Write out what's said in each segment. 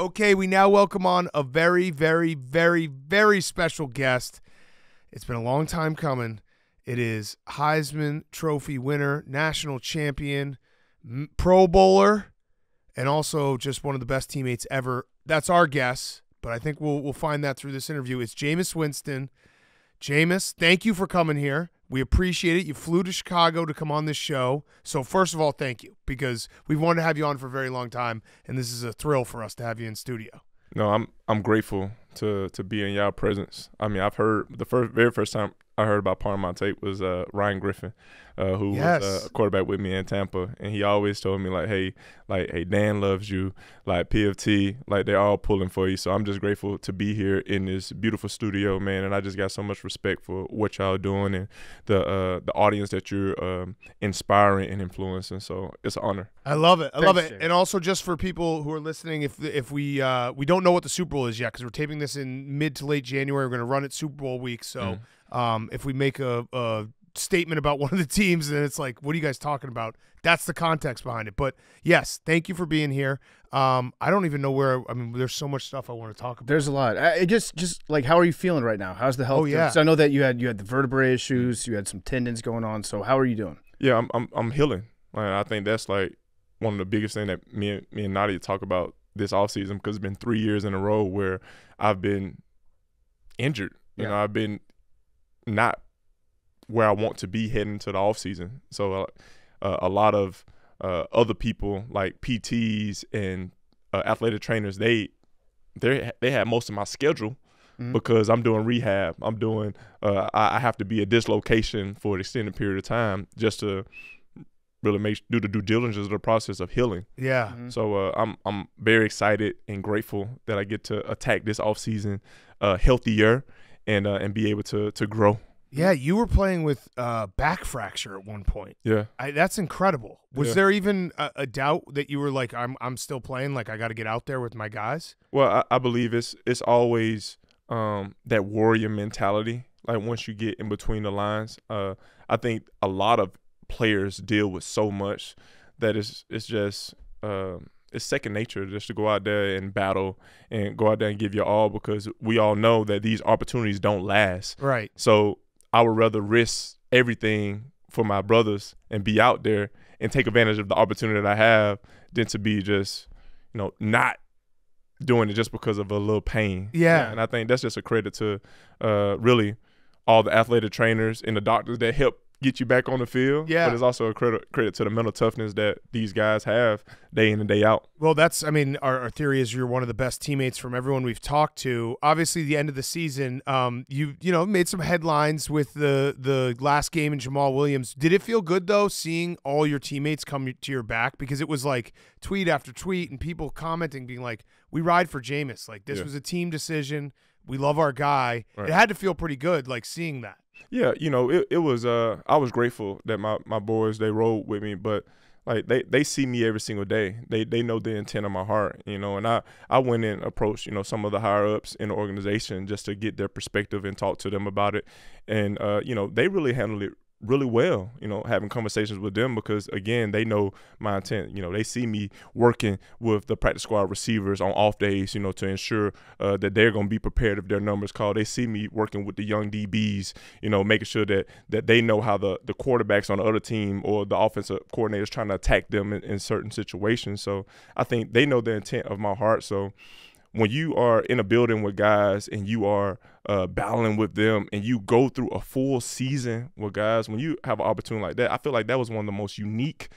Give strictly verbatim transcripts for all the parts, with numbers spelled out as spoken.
Okay, we now welcome on a very, very, very, very special guest. It's been a long time coming. It is Heisman Trophy winner, national champion, Pro Bowler, and also just one of the best teammates ever. That's our guess, but I think we'll we'll find that through this interview. It's Jameis Winston. Jameis, thank you for coming here. We appreciate it. You flew to Chicago to come on this show. So first of all, thank you, because we've wanted to have you on for a very long time, and this is a thrill for us to have you in studio. No, I'm I'm grateful to to be in y'all presence. I mean, I've heard the first very first time I heard about Part of My Tape was uh, Ryan Griffin, uh, who yes. was uh, a quarterback with me in Tampa, and he always told me like, hey, like hey, Dan loves you, like P F T, like they're all pulling for you. So I'm just grateful to be here in this beautiful studio, man. And I just got so much respect for what y'all doing and the uh, the audience that you're um, inspiring and influencing. So it's an honor. I love it. I Thanks, love it. Jay. And also just for people who are listening, if if we uh, we don't know what the Super Bowl is yet because we're taping this in mid to late January, we're going to run it Super Bowl week, so. Mm. Um, if we make a, a statement about one of the teams, then it's like, what are you guys talking about? That's the context behind it. But, yes, thank you for being here. Um, I don't even know where – I mean, there's so much stuff I want to talk about. There's a lot. I, just, just like, how are you feeling right now? How's the health? Oh, yeah. I know that you had you had the vertebrae issues. You had some tendons going on. So how are you doing? Yeah, I'm I'm, I'm healing. Like, I think that's, like, one of the biggest thing that me and, me and Nadia talk about this offseason, because it's been three years in a row where I've been injured. You yeah. know, I've been – not where I want to be heading to the offseason. So uh, a lot of uh, other people like P Ts and uh, athletic trainers, they they they had most of my schedule mm-hmm. because I'm doing rehab. I'm doing uh, I, I have to be at this location for an extended period of time just to really make do the due diligence of the process of healing. Yeah. Mm-hmm. So uh, I'm I'm very excited and grateful that I get to attack this offseason uh, healthier. And, uh, and be able to to grow. Yeah, you were playing with uh, back fracture at one point. Yeah, I, that's incredible. Was yeah. there even a, a doubt that you were like, I'm I'm still playing, like I got to get out there with my guys? Well, I, I believe it's it's always um, that warrior mentality. Like once you get in between the lines, uh, I think a lot of players deal with so much that it's it's just. Um, It's second nature just to go out there and battle and go out there and give your all, because we all know that these opportunities don't last. Right. So I would rather risk everything for my brothers and be out there and take advantage of the opportunity that I have than to be just, you know, not doing it just because of a little pain. Yeah. yeah and I think that's just a credit to uh, really all the athletic trainers and the doctors that help get you back on the field, yeah. But it's also a credit credit to the mental toughness that these guys have day in and day out. Well, that's, I mean, our, our theory is you're one of the best teammates from everyone we've talked to. Obviously, the end of the season, um, you you know made some headlines with the the last game in Jamal Williams. Did it feel good though, seeing all your teammates come to your back? Because it was like tweet after tweet and people commenting, being like, "We ride for Jameis. Like this yeah. was a team decision. We love our guy." Right. It had to feel pretty good, like seeing that. Yeah, you know, it, it was uh I was grateful that my, my boys, they rode with me, but like they, they see me every single day. They they know the intent of my heart, you know, and I, I went and approached, you know, some of the higher ups in the organization just to get their perspective and talk to them about it. And uh, you know, they really handled it really well, you know, having conversations with them, because again, they know my intent. You know, they see me working with the practice squad receivers on off days, you know, to ensure uh, that they're going to be prepared if their numbers call. They see me working with the young D Bs, you know, making sure that that they know how the the quarterbacks on the other team or the offensive coordinators trying to attack them in, in certain situations. So I think they know the intent of my heart. So when you are in a building with guys and you are uh, battling with them and you go through a full season with guys, when you have an opportunity like that, I feel like that was one of the most unique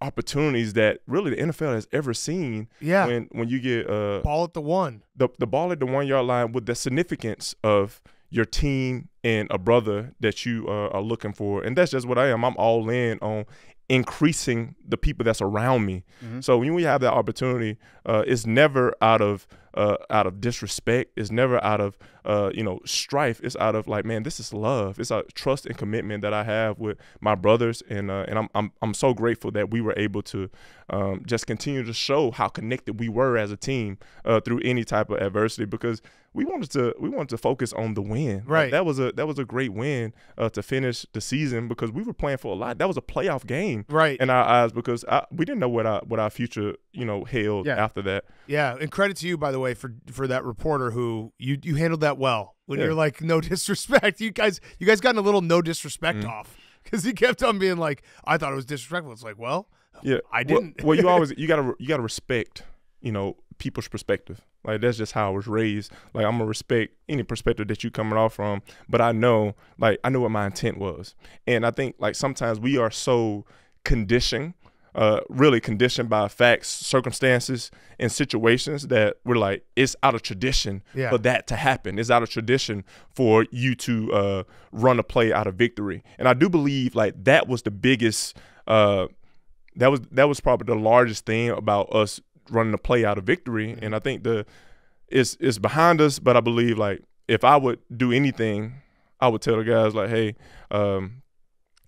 opportunities that really the N F L has ever seen. Yeah. When, when you get uh, – Ball at the one. The, the ball at the one-yard line with the significance of your team and a brother that you uh, are looking for. And that's just what I am. I'm all in on increasing the people that's around me. Mm-hmm. So when you have that opportunity, uh, it's never out of – uh, out of disrespect. It's never out of, uh, you know, strife. It's out of like, man, this is love. It's a trust and commitment that I have with my brothers. And uh, and I'm, I'm, I'm so grateful that we were able to um, just continue to show how connected we were as a team uh, through any type of adversity, because we wanted to we wanted to focus on the win. Right. Like, that was a that was a great win uh, to finish the season, because we were playing for a lot. That was a playoff game. Right. In our eyes, because I, we didn't know what our what our future, you know, held yeah. after that. Yeah. And credit to you, by the way, for for that reporter who you you handled that well when yeah. you're like, no disrespect. You guys you guys got a little no disrespect mm-hmm. off, because he kept on being like, I thought it was disrespectful. It's like, well, yeah, I didn't. Well, well you always you gotta you gotta respect, you know, people's perspective. Like, that's just how I was raised. Like, I'm gonna respect any perspective that you coming off from, but I know, like, I know what my intent was. And I think, like, sometimes we are so conditioned, uh, really conditioned by facts, circumstances, and situations that we're like, it's out of tradition yeah. for that to happen. It's out of tradition for you to uh, run a play out of victory. And I do believe, like, that was the biggest, uh, that was that was probably the largest thing about us running a play out of victory. And I think the it's it's behind us, but I believe, like, if I would do anything, I would tell the guys, like, hey, um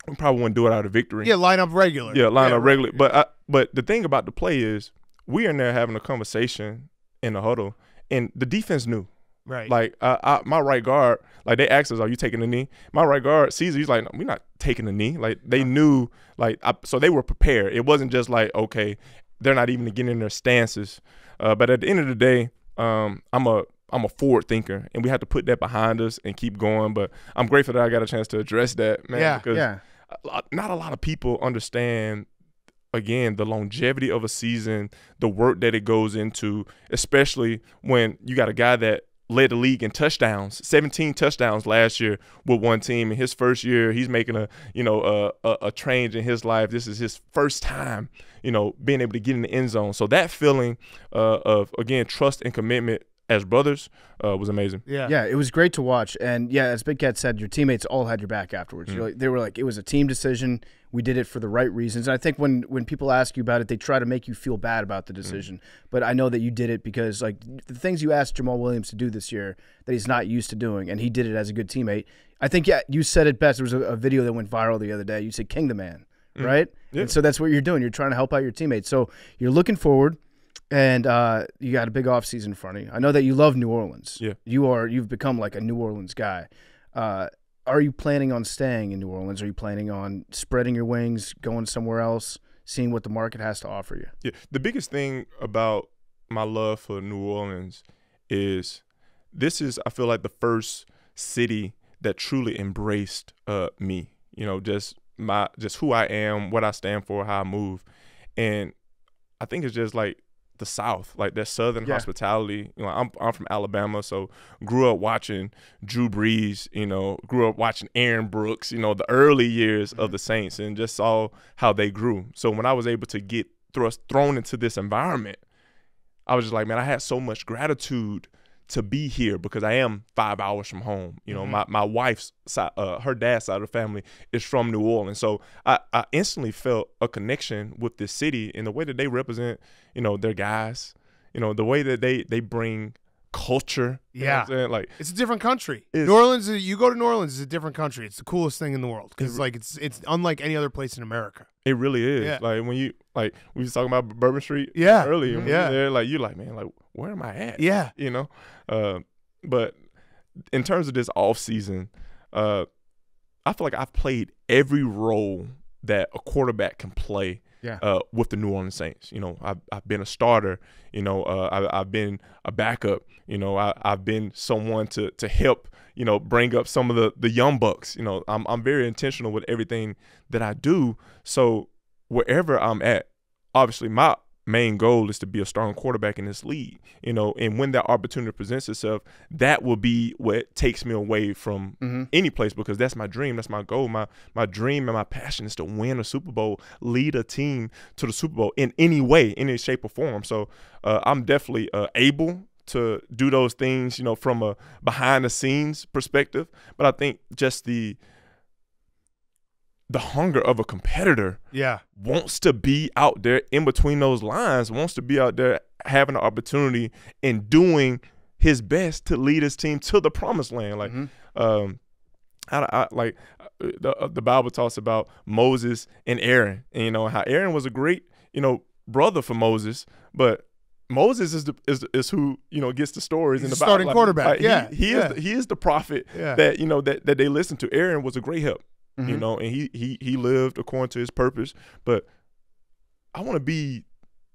we probably wouldn't do it out of victory. Yeah, line up regular. Yeah, line yeah, up regular. Right. But I, but the thing about the play is, we are in there having a conversation in the huddle, and the defense knew. Right. Like, I, I, my right guard, like, they asked us, are you taking the knee? My right guard, Caesar, he's like, no, we're not taking the knee. Like, they yeah. knew, like, I, so they were prepared. It wasn't just like, okay, they're not even getting in their stances. Uh, but at the end of the day, um, I'm a I'm a forward thinker, and we have to put that behind us and keep going. But I'm grateful that I got a chance to address that, man. Yeah, because yeah. not a lot of people understand, again, the longevity of a season, the work that it goes into, especially when you got a guy that led the league in touchdowns, seventeen touchdowns last year with one team. In his first year, he's making a, you know, a, a, a change in his life. This is his first time, you know, being able to get in the end zone. So that feeling uh, of, again, trust and commitment as brothers uh, was amazing. Yeah, yeah, it was great to watch. And, yeah, as Big Cat said, your teammates all had your back afterwards. Mm-hmm. You're like, they were like, it was a team decision. We did it for the right reasons. And I think when, when people ask you about it, they try to make you feel bad about the decision. Mm-hmm. But I know that you did it because, like, the things you asked Jamal Williams to do this year that he's not used to doing, and he did it as a good teammate. I think, yeah, you said it best. There was a, a video that went viral the other day. You said, king the man, mm-hmm. right? Yeah. And so that's what you're doing. You're trying to help out your teammates. So you're looking forward. And uh, you got a big offseason in front of you. I know that you love New Orleans. Yeah. You are, you've become like a New Orleans guy. Uh, are you planning on staying in New Orleans? Are you planning on spreading your wings, going somewhere else, seeing what the market has to offer you? Yeah. The biggest thing about my love for New Orleans is this is, I feel like, the first city that truly embraced uh, me. You know, just my, just who I am, what I stand for, how I move. And I think it's just like, the South, like that Southern yeah. hospitality. You know, I'm I'm from Alabama, so grew up watching Drew Brees. You know, grew up watching Aaron Brooks. You know, the early years mm-hmm. of the Saints, and just saw how they grew. So when I was able to get thrust thrown into this environment, I was just like, man, I had so much gratitude to be here, because I am five hours from home. You know, mm-hmm. my my wife's side, uh, her dad's side of the family is from New Orleans, so I I instantly felt a connection with this city and the way that they represent, you know, their guys, you know, the way that they they bring culture. Yeah, you know, like, it's a different country. New Orleans, you go to New Orleans, it's a different country. It's the coolest thing in the world, because like it's it's unlike any other place in America. It really is. Yeah. Like when you like we was talking about Bourbon Street. Yeah. Earlier, when yeah. we were there, like you're like, man, like where am I at? Yeah. You know, uh, but in terms of this off season, uh, I feel like I've played every role that a quarterback can play. Yeah. Uh, with the New Orleans Saints, you know, I've I've been a starter, you know, uh, I, I've been a backup, you know, I I've been someone to to help, you know, bring up some of the the young bucks, you know, I'm I'm very intentional with everything that I do. So wherever I'm at, obviously my main goal is to be a starting quarterback in this league, you know, and when that opportunity presents itself, that will be what takes me away from mm-hmm. any place, because that's my dream, that's my goal. My my dream and my passion is to win a Super Bowl, lead a team to the Super Bowl in any way, in any shape or form. So uh, I'm definitely uh, able to do those things, you know, from a behind the scenes perspective. But I think just the the hunger of a competitor yeah. wants to be out there in between those lines, wants to be out there having the opportunity and doing his best to lead his team to the promised land. Like, mm-hmm. um, I, I, like the, the Bible talks about Moses and Aaron, and you know how Aaron was a great, you know, brother for Moses, but Moses is the, is is who you know gets the stories in the Bible. Starting quarterback, like, yeah. He, he yeah. is the, he is the prophet yeah. that you know that that they listen to. Aaron was a great help, mm-hmm. you know, and he he he lived according to his purpose. But I want to be,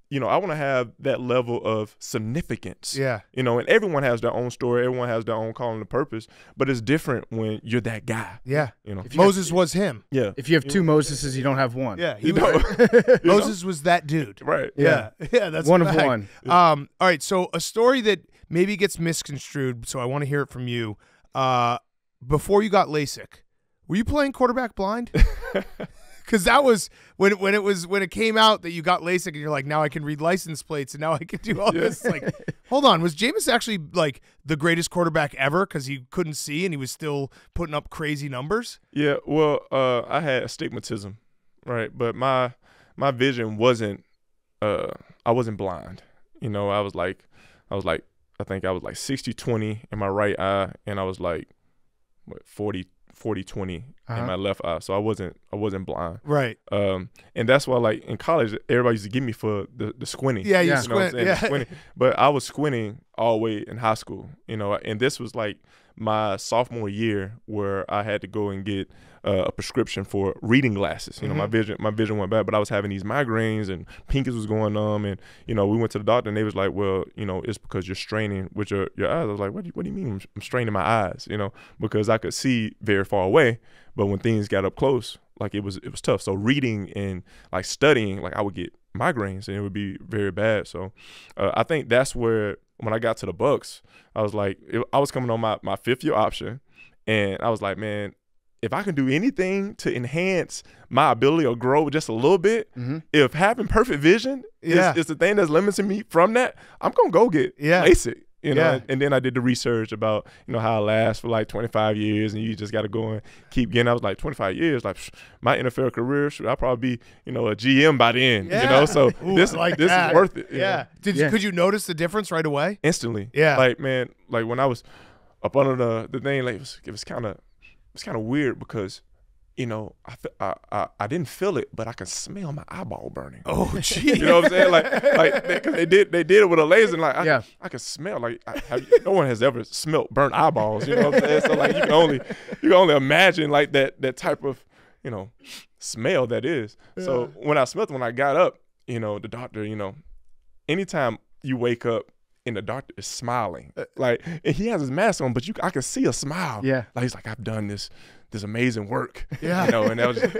you know, I want to have that level of significance. Yeah, you know, and everyone has their own story. Everyone has their own calling to purpose, but it's different when you're that guy. Yeah, you know, if you Moses have, was him. Yeah, if you have two Moses, you don't have one. Yeah, you know, like, Moses was that dude. Right. Yeah, yeah, yeah that's one of one. Yeah. Um, all right, so a story that maybe gets misconstrued. So I want to hear it from you. Uh, before you got LASIK, were you playing quarterback blind? Because that was when when it was when it came out that you got LASIK and you're like, now I can read license plates and now I can do all yeah. this. Like, hold on, was Jameis actually like the greatest quarterback ever because he couldn't see and he was still putting up crazy numbers? Yeah, well, uh, I had astigmatism, right? But my my vision wasn't uh, I wasn't blind. You know, I was like I was like I think I was like sixty twenty in my right eye, and I was like what forty forty twenty uh-huh. in my left eye, so I wasn't I wasn't blind, right? Um, and that's why, like in college, everybody used to give me for the, the squinting. Yeah, you, yeah. you know squint. Yeah. Squinting. But I was squinting all the way in high school, you know. And this was like my sophomore year where I had to go and get uh, a prescription for reading glasses. You know, mm-hmm. my vision my vision went bad, but I was having these migraines and pinkies was going numb, and you know we went to the doctor and they was like, well, you know, it's because you're straining with your your eyes. I was like, what do you, what do you mean I'm, I'm straining my eyes? You know, because I could see very far away, but when things got up close, like it was it was tough. So reading and like studying, like I would get migraines and it would be very bad. So uh, I think that's where. When I got to the Bucks, I was like, it, I was coming on my, my fifth year option, and I was like, man, if I can do anything to enhance my ability or grow just a little bit, mm-hmm. if having perfect vision yeah. is, is the thing that's limiting me from that, I'm gonna go get yeah. LASIK. You know, yeah. and, and then I did the research about, you know, how it lasts for like twenty-five years and you just got to go and keep getting. I was like, twenty-five years, like psh, my N F L career, should I probably be, you know, a G M by the end, yeah. you know? So Ooh, this, like this is worth it. Yeah. Know? Did yeah. Could you notice the difference right away? Instantly. Yeah. Like, man, like when I was up under the, the thing, like it was, it was kind of it's kind of weird because, you know, I, I I I didn't feel it, but I could smell my eyeball burning. Oh, gee. You know what I'm saying? Like, like they, cause they did they did it with a laser. And like, I, yeah. I could smell. Like, I, I, no one has ever smelled burnt eyeballs. You know what I'm saying? So like, you can only you can only imagine like that that type of, you know, smell that is. Yeah. So when I smelled, when I got up, you know, the doctor, you know, anytime you wake up and the doctor is smiling, like, and he has his mask on, but you I can see a smile. Yeah, like he's like, I've done this. This amazing work, yeah. you know, and I was just,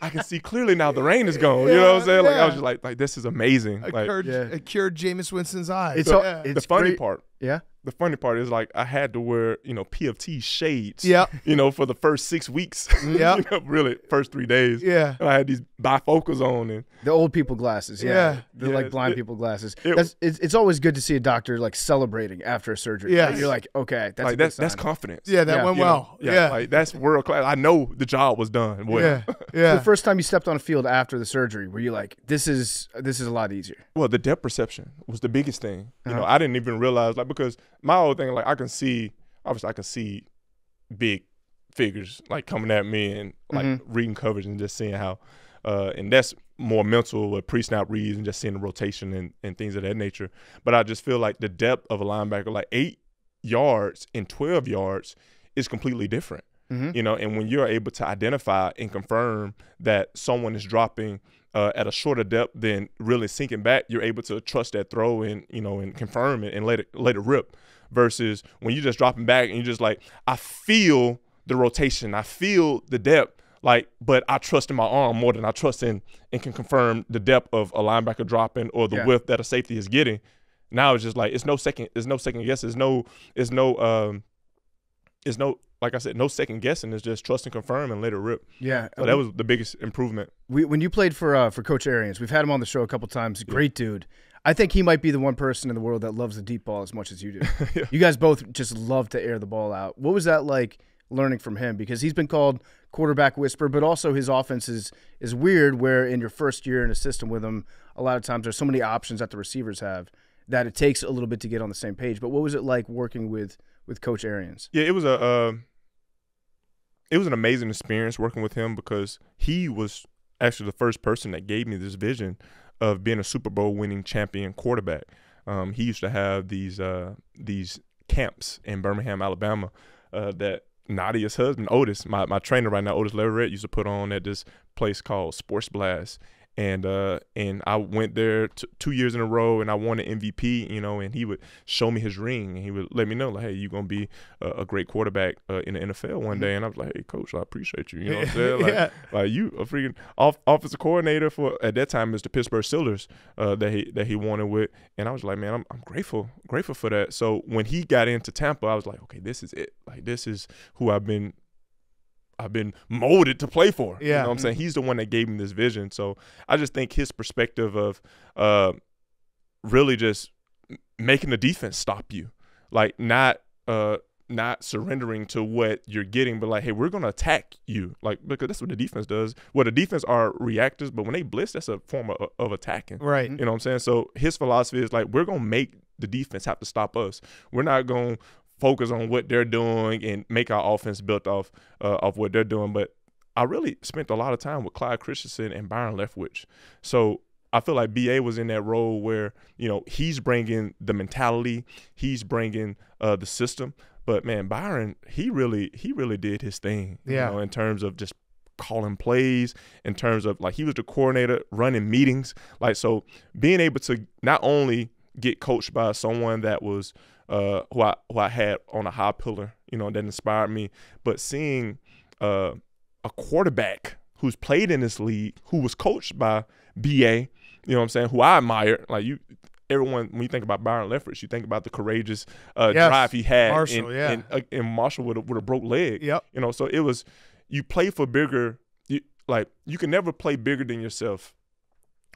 I can see clearly now the rain is gone. Yeah, you know what I'm saying? Yeah. Like I was just like, like this is amazing. It like, cured, yeah. cured Jameis Winston's eyes. It's, so, yeah. it's the funny great. part. Yeah. The funny part is like I had to wear, you know, P F T shades. Yeah. You know, for the first six weeks. Yeah. You know, really, first three days. Yeah. And I had these bifocals on and the old people glasses. Yeah. yeah. They're yeah, like blind it, people glasses. It, that's it's, it's always good to see a doctor like celebrating after a surgery. Yeah. Like, you're like, okay, that's like, that's, that's confidence. Yeah, that yeah. went you well. Know, yeah. yeah. Like, that's world class. I know the job was done. Well. Yeah, yeah. So the first time you stepped on a field after the surgery, were you like, "This is this is a lot easier"? Well, the depth perception was the biggest thing. You uh-huh. know, I didn't even realize like because my old thing like I can see obviously I can see big figures like coming at me and like mm-hmm. reading coverage and just seeing how, uh, and that's more mental with pre-snap reads and just seeing the rotation and and things of that nature. But I just feel like the depth of a linebacker, like eight yards and twelve yards, is completely different. Mm-hmm. You know, and when you're able to identify and confirm that someone is dropping uh, at a shorter depth than really sinking back, you're able to trust that throw and, you know, and confirm it and let it let it rip. Versus when you're just dropping back and you're just like, I feel the rotation, I feel the depth, like, but I trust in my arm more than I trust in and can confirm the depth of a linebacker dropping or the yeah. width that a safety is getting. Now it's just like it's no second, it's no second guess, it's no, it's no, um, it's no. Like I said, no second guessing. It's just trust and confirm and let it rip. Yeah, so that was the biggest improvement. We, when you played for uh, for Coach Arians, we've had him on the show a couple times. Great yeah. dude. I think he might be the one person in the world that loves the deep ball as much as you do. yeah. You guys both just love to air the ball out. What was that like learning from him? Because he's been called quarterback whisperer, but also his offense is is weird. Where in your first year in a system with him, a lot of times there's so many options that the receivers have that it takes a little bit to get on the same page. But what was it like working with with Coach Arians? Yeah, it was a uh, it was an amazing experience working with him, because he was actually the first person that gave me this vision of being a Super Bowl winning champion quarterback. Um, he used to have these uh, these camps in Birmingham, Alabama, uh, that Nadia's husband, Otis, my, my trainer right now, Otis Leverett, used to put on at this place called Sports Blast. And uh, and I went there t two years in a row, and I won an M V P, you know, and he would show me his ring, and he would let me know, like, hey, you're going to be a, a great quarterback uh, in the N F L one day. And I was like, hey, Coach, I appreciate you. You know what I'm saying? Like, yeah. like you a freaking off offensive coordinator for, at that time, it was the Pittsburgh Steelers uh, that he that he wanted with. And I was like, man, I'm, I'm grateful, grateful for that. So when he got into Tampa, I was like, okay, this is it. Like, this is who I've been. I've been molded to play for. Yeah. You know what I'm saying? He's the one that gave me this vision. So I just think his perspective of uh, really just making the defense stop you, like not uh, not surrendering to what you're getting, but like, hey, we're going to attack you. Like, because that's what the defense does. Well, the defense are reactors, but when they blitz, that's a form of, of attacking. Right. You know what I'm saying? So his philosophy is like, we're going to make the defense have to stop us. We're not going to focus on what they're doing and make our offense built off uh, of what they're doing. But I really spent a lot of time with Clyde Christensen and Byron Leftwich. So I feel like B A was in that role where, you know, he's bringing the mentality, he's bringing uh, the system. But, man, Byron, he really he really did his thing, yeah. you know, in terms of just calling plays, in terms of, like, he was the coordinator, running meetings. Like, so being able to not only get coached by someone that was – Uh, who I who I had on a high pillar, you know, that inspired me. But seeing uh, a quarterback who's played in this league, who was coached by B A, you know what I'm saying, who I admire. Like, you, everyone, when you think about Byron Leftwich, you think about the courageous uh, yes, drive he had, Marshall, and, yeah. and, uh, and Marshall with a, with a broke leg. Yep. You know, so it was, you play for bigger. You, like, you can never play bigger than yourself.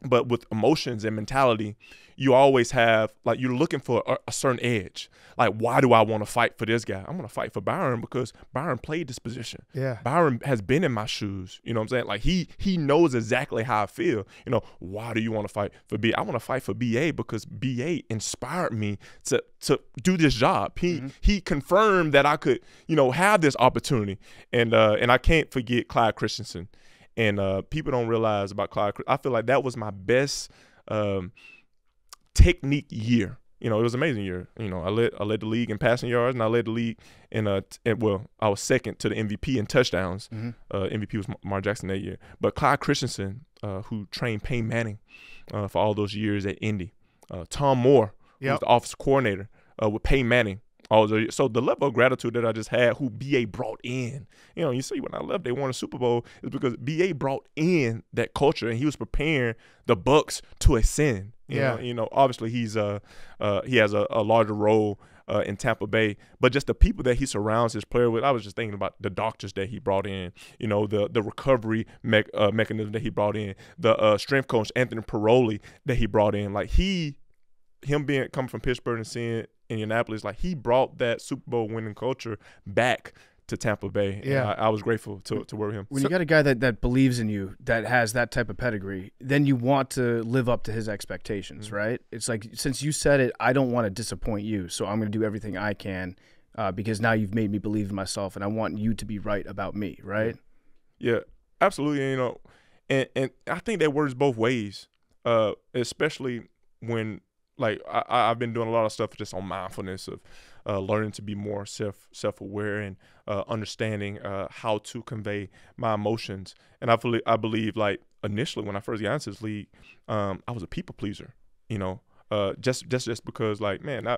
But with emotions and mentality, you always have, like, you're looking for a, a certain edge. Like, why do I want to fight for this guy? I'm going to fight for Byron because Byron played this position. Yeah. Byron has been in my shoes. You know what I'm saying? Like, he he knows exactly how I feel. You know, why do you want to fight for B A? I want to fight for B A because B A inspired me to to do this job. He mm-hmm. he confirmed that I could, you know, have this opportunity. And uh and I can't forget Clyde Christensen. And uh, people don't realize about Clyde. I feel like that was my best um, technique year. You know, it was an amazing year. You know, I led I led the league in passing yards, and I led the league in uh, and, well, I was second to the M V P in touchdowns. Mm-hmm. uh, M V P was Mar Jackson that year. But Clyde Christensen, uh, who trained Peyton Manning uh, for all those years at Indy, uh, Tom Moore, yep. who was the offensive coordinator uh, with Peyton Manning. So the level of gratitude that I just had, who B A brought in, you know, you see when I left, they won a Super Bowl, is because B A brought in that culture, and he was preparing the Bucks to ascend. You yeah, know, you know, obviously he's uh, uh he has a, a larger role uh, in Tampa Bay, but just the people that he surrounds his player with. I was just thinking about the doctors that he brought in, you know, the the recovery me uh, mechanism that he brought in, the uh, strength coach Anthony Paroli that he brought in, like he, him being coming from Pittsburgh and seeing Indianapolis, like he brought that Super Bowl winning culture back to Tampa Bay. Yeah, I, I was grateful to to work with him. When so, you got a guy that that believes in you, that has that type of pedigree, then you want to live up to his expectations, mm-hmm. right? It's like, since you said it, I don't want to disappoint you, so I'm going to do everything I can uh, because now you've made me believe in myself, and I want you to be right about me, right? Yeah, absolutely. You know, and and I think that works both ways, uh, especially when. Like I, I've been doing a lot of stuff just on mindfulness of uh, learning to be more self self aware and uh, understanding uh, how to convey my emotions. And I believe I believe like initially when I first got into this league, um, I was a people pleaser. You know, uh, just just just because like man, I,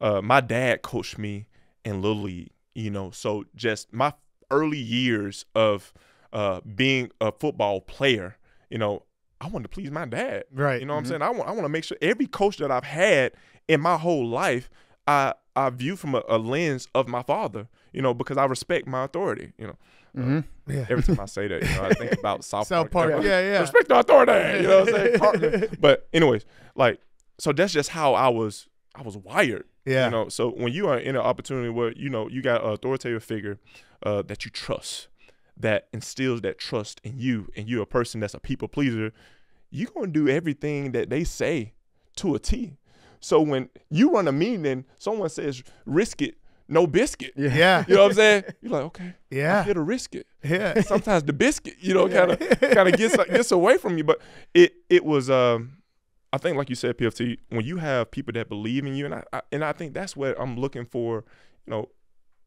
uh, my dad coached me in Little League. You know, so just my early years of uh, being a football player. You know. I wanted to please my dad. Right. You know what mm-hmm. I'm saying? I want I want to make sure every coach that I've had in my whole life, I I view from a, a lens of my father, you know, because I respect my authority, you know. Mm-hmm. uh, yeah. Every time I say that, you know, I think about South, South Park. Park. Yeah, yeah. Respect the authority, you know what I'm saying? But anyways, like, so that's just how I was I was wired. Yeah. You know, so when you are in an opportunity where, you know, you got an authoritative figure uh, that you trust, that instills that trust in you, and you're a person that's a people pleaser, you're going to do everything that they say to a T. So when you run a meeting, someone says, risk it, no biscuit. Yeah. You know what I'm saying? You're like, okay. Yeah. I'm here to risk it. Yeah. Sometimes the biscuit, you know, kind of kind of gets gets away from you. But it it was, um, I think, like you said, P F T, when you have people that believe in you, and I, I and I think that's what I'm looking for, you know,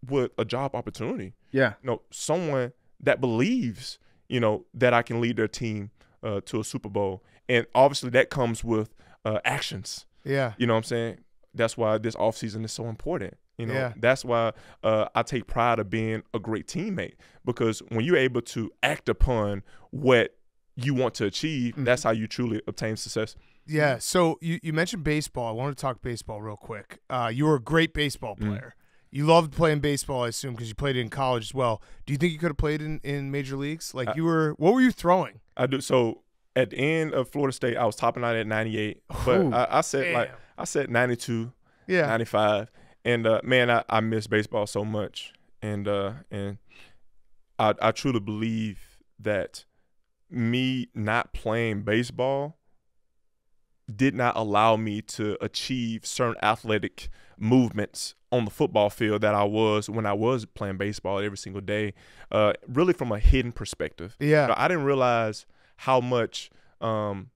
with a job opportunity. Yeah. You know, someone that believes, you know, that I can lead their team uh, to a Super Bowl. And obviously that comes with uh, actions. Yeah. You know what I'm saying? That's why this offseason is so important. You know, yeah. That's why uh, I take pride of being a great teammate, because when you're able to act upon what you want to achieve, mm-hmm. that's how you truly obtain success. Yeah. So you, you mentioned baseball. I want to talk baseball real quick. Uh, you were a great baseball player. Mm-hmm. You loved playing baseball, I assume, because you played it in college as well. Do you think you could have played in, in major leagues? Like, I, you were, what were you throwing? I do. So at the end of Florida State, I was topping out at ninety-eight, but Ooh, I, I said damn. like I said ninety-two, yeah, ninety-five, and uh, man, I, I miss baseball so much, and uh, and I, I truly believe that me not playing baseball did not allow me to achieve certain athletic movements on the football field that I was when I was playing baseball every single day, uh, really from a hidden perspective. Yeah, you know, I didn't realize how much um,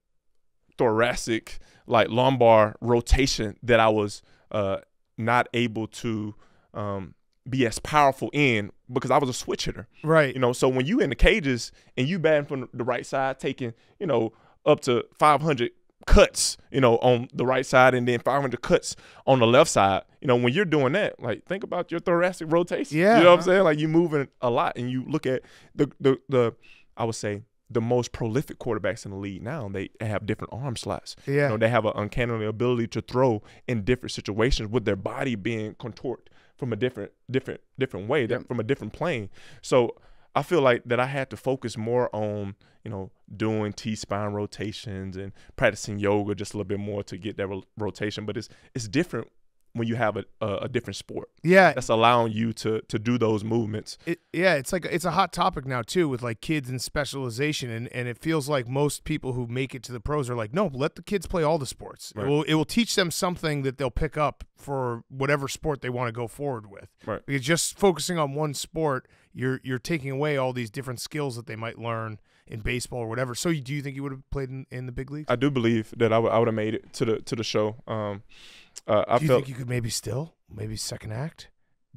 thoracic, like lumbar rotation that I was uh, not able to um, be as powerful in, because I was a switch hitter. Right. You know, so when you in the cages and you batting from the right side, taking, you know, up to five hundred cuts, you know, on the right side, and then five hundred cuts on the left side. You know, when you're doing that, like, think about your thoracic rotation. Yeah. You know what I'm saying? Like, you're moving a lot, and you look at the the the I would say the most prolific quarterbacks in the league now. They have different arm slots. Yeah. You know, they have an uncanny ability to throw in different situations with their body being contort from a different different different way, yeah. from a different plane. So I feel like that I had to focus more on, you know, doing T-spine rotations and practicing yoga just a little bit more to get that ro rotation. But it's it's different when you have a, a, a different sport. Yeah. That's allowing you to to do those movements. It, yeah, it's like it's a hot topic now, too, with, like, kids and specialization. And, and it feels like most people who make it to the pros are like, no, let the kids play all the sports. Right. It will, it will teach them something that they'll pick up for whatever sport they want to go forward with. Right. Because just focusing on one sport – You're you're taking away all these different skills that they might learn in baseball or whatever. So you, do you think you would have played in, in the big leagues? I do believe that I would I would have made it to the to the show. Um, uh, I do you felt, think you could maybe still maybe second act,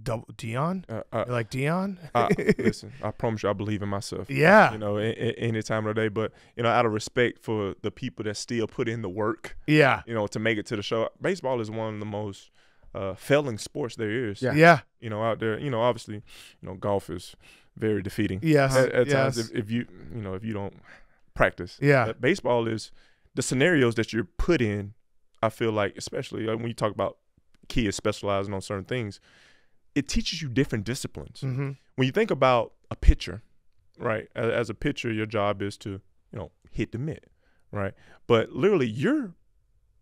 double Dion, uh, I, like Dion. I, listen, I promise you, I believe in myself. Yeah, you know, any time of the day. But you know, out of respect for the people that still put in the work. Yeah, you know, to make it to the show. Baseball is one of the most Uh, failing sports there is. Yeah. yeah. You know, out there, you know, obviously, you know, golf is very defeating. Yes. At, at yes. times, if, if you, you know, if you don't practice. Yeah. But baseball is the scenarios that you're put in. I feel like, especially when you talk about kids specializing on certain things, it teaches you different disciplines. Mm-hmm. When you think about a pitcher, right? As a pitcher, your job is to, you know, hit the mitt, right? But literally, you're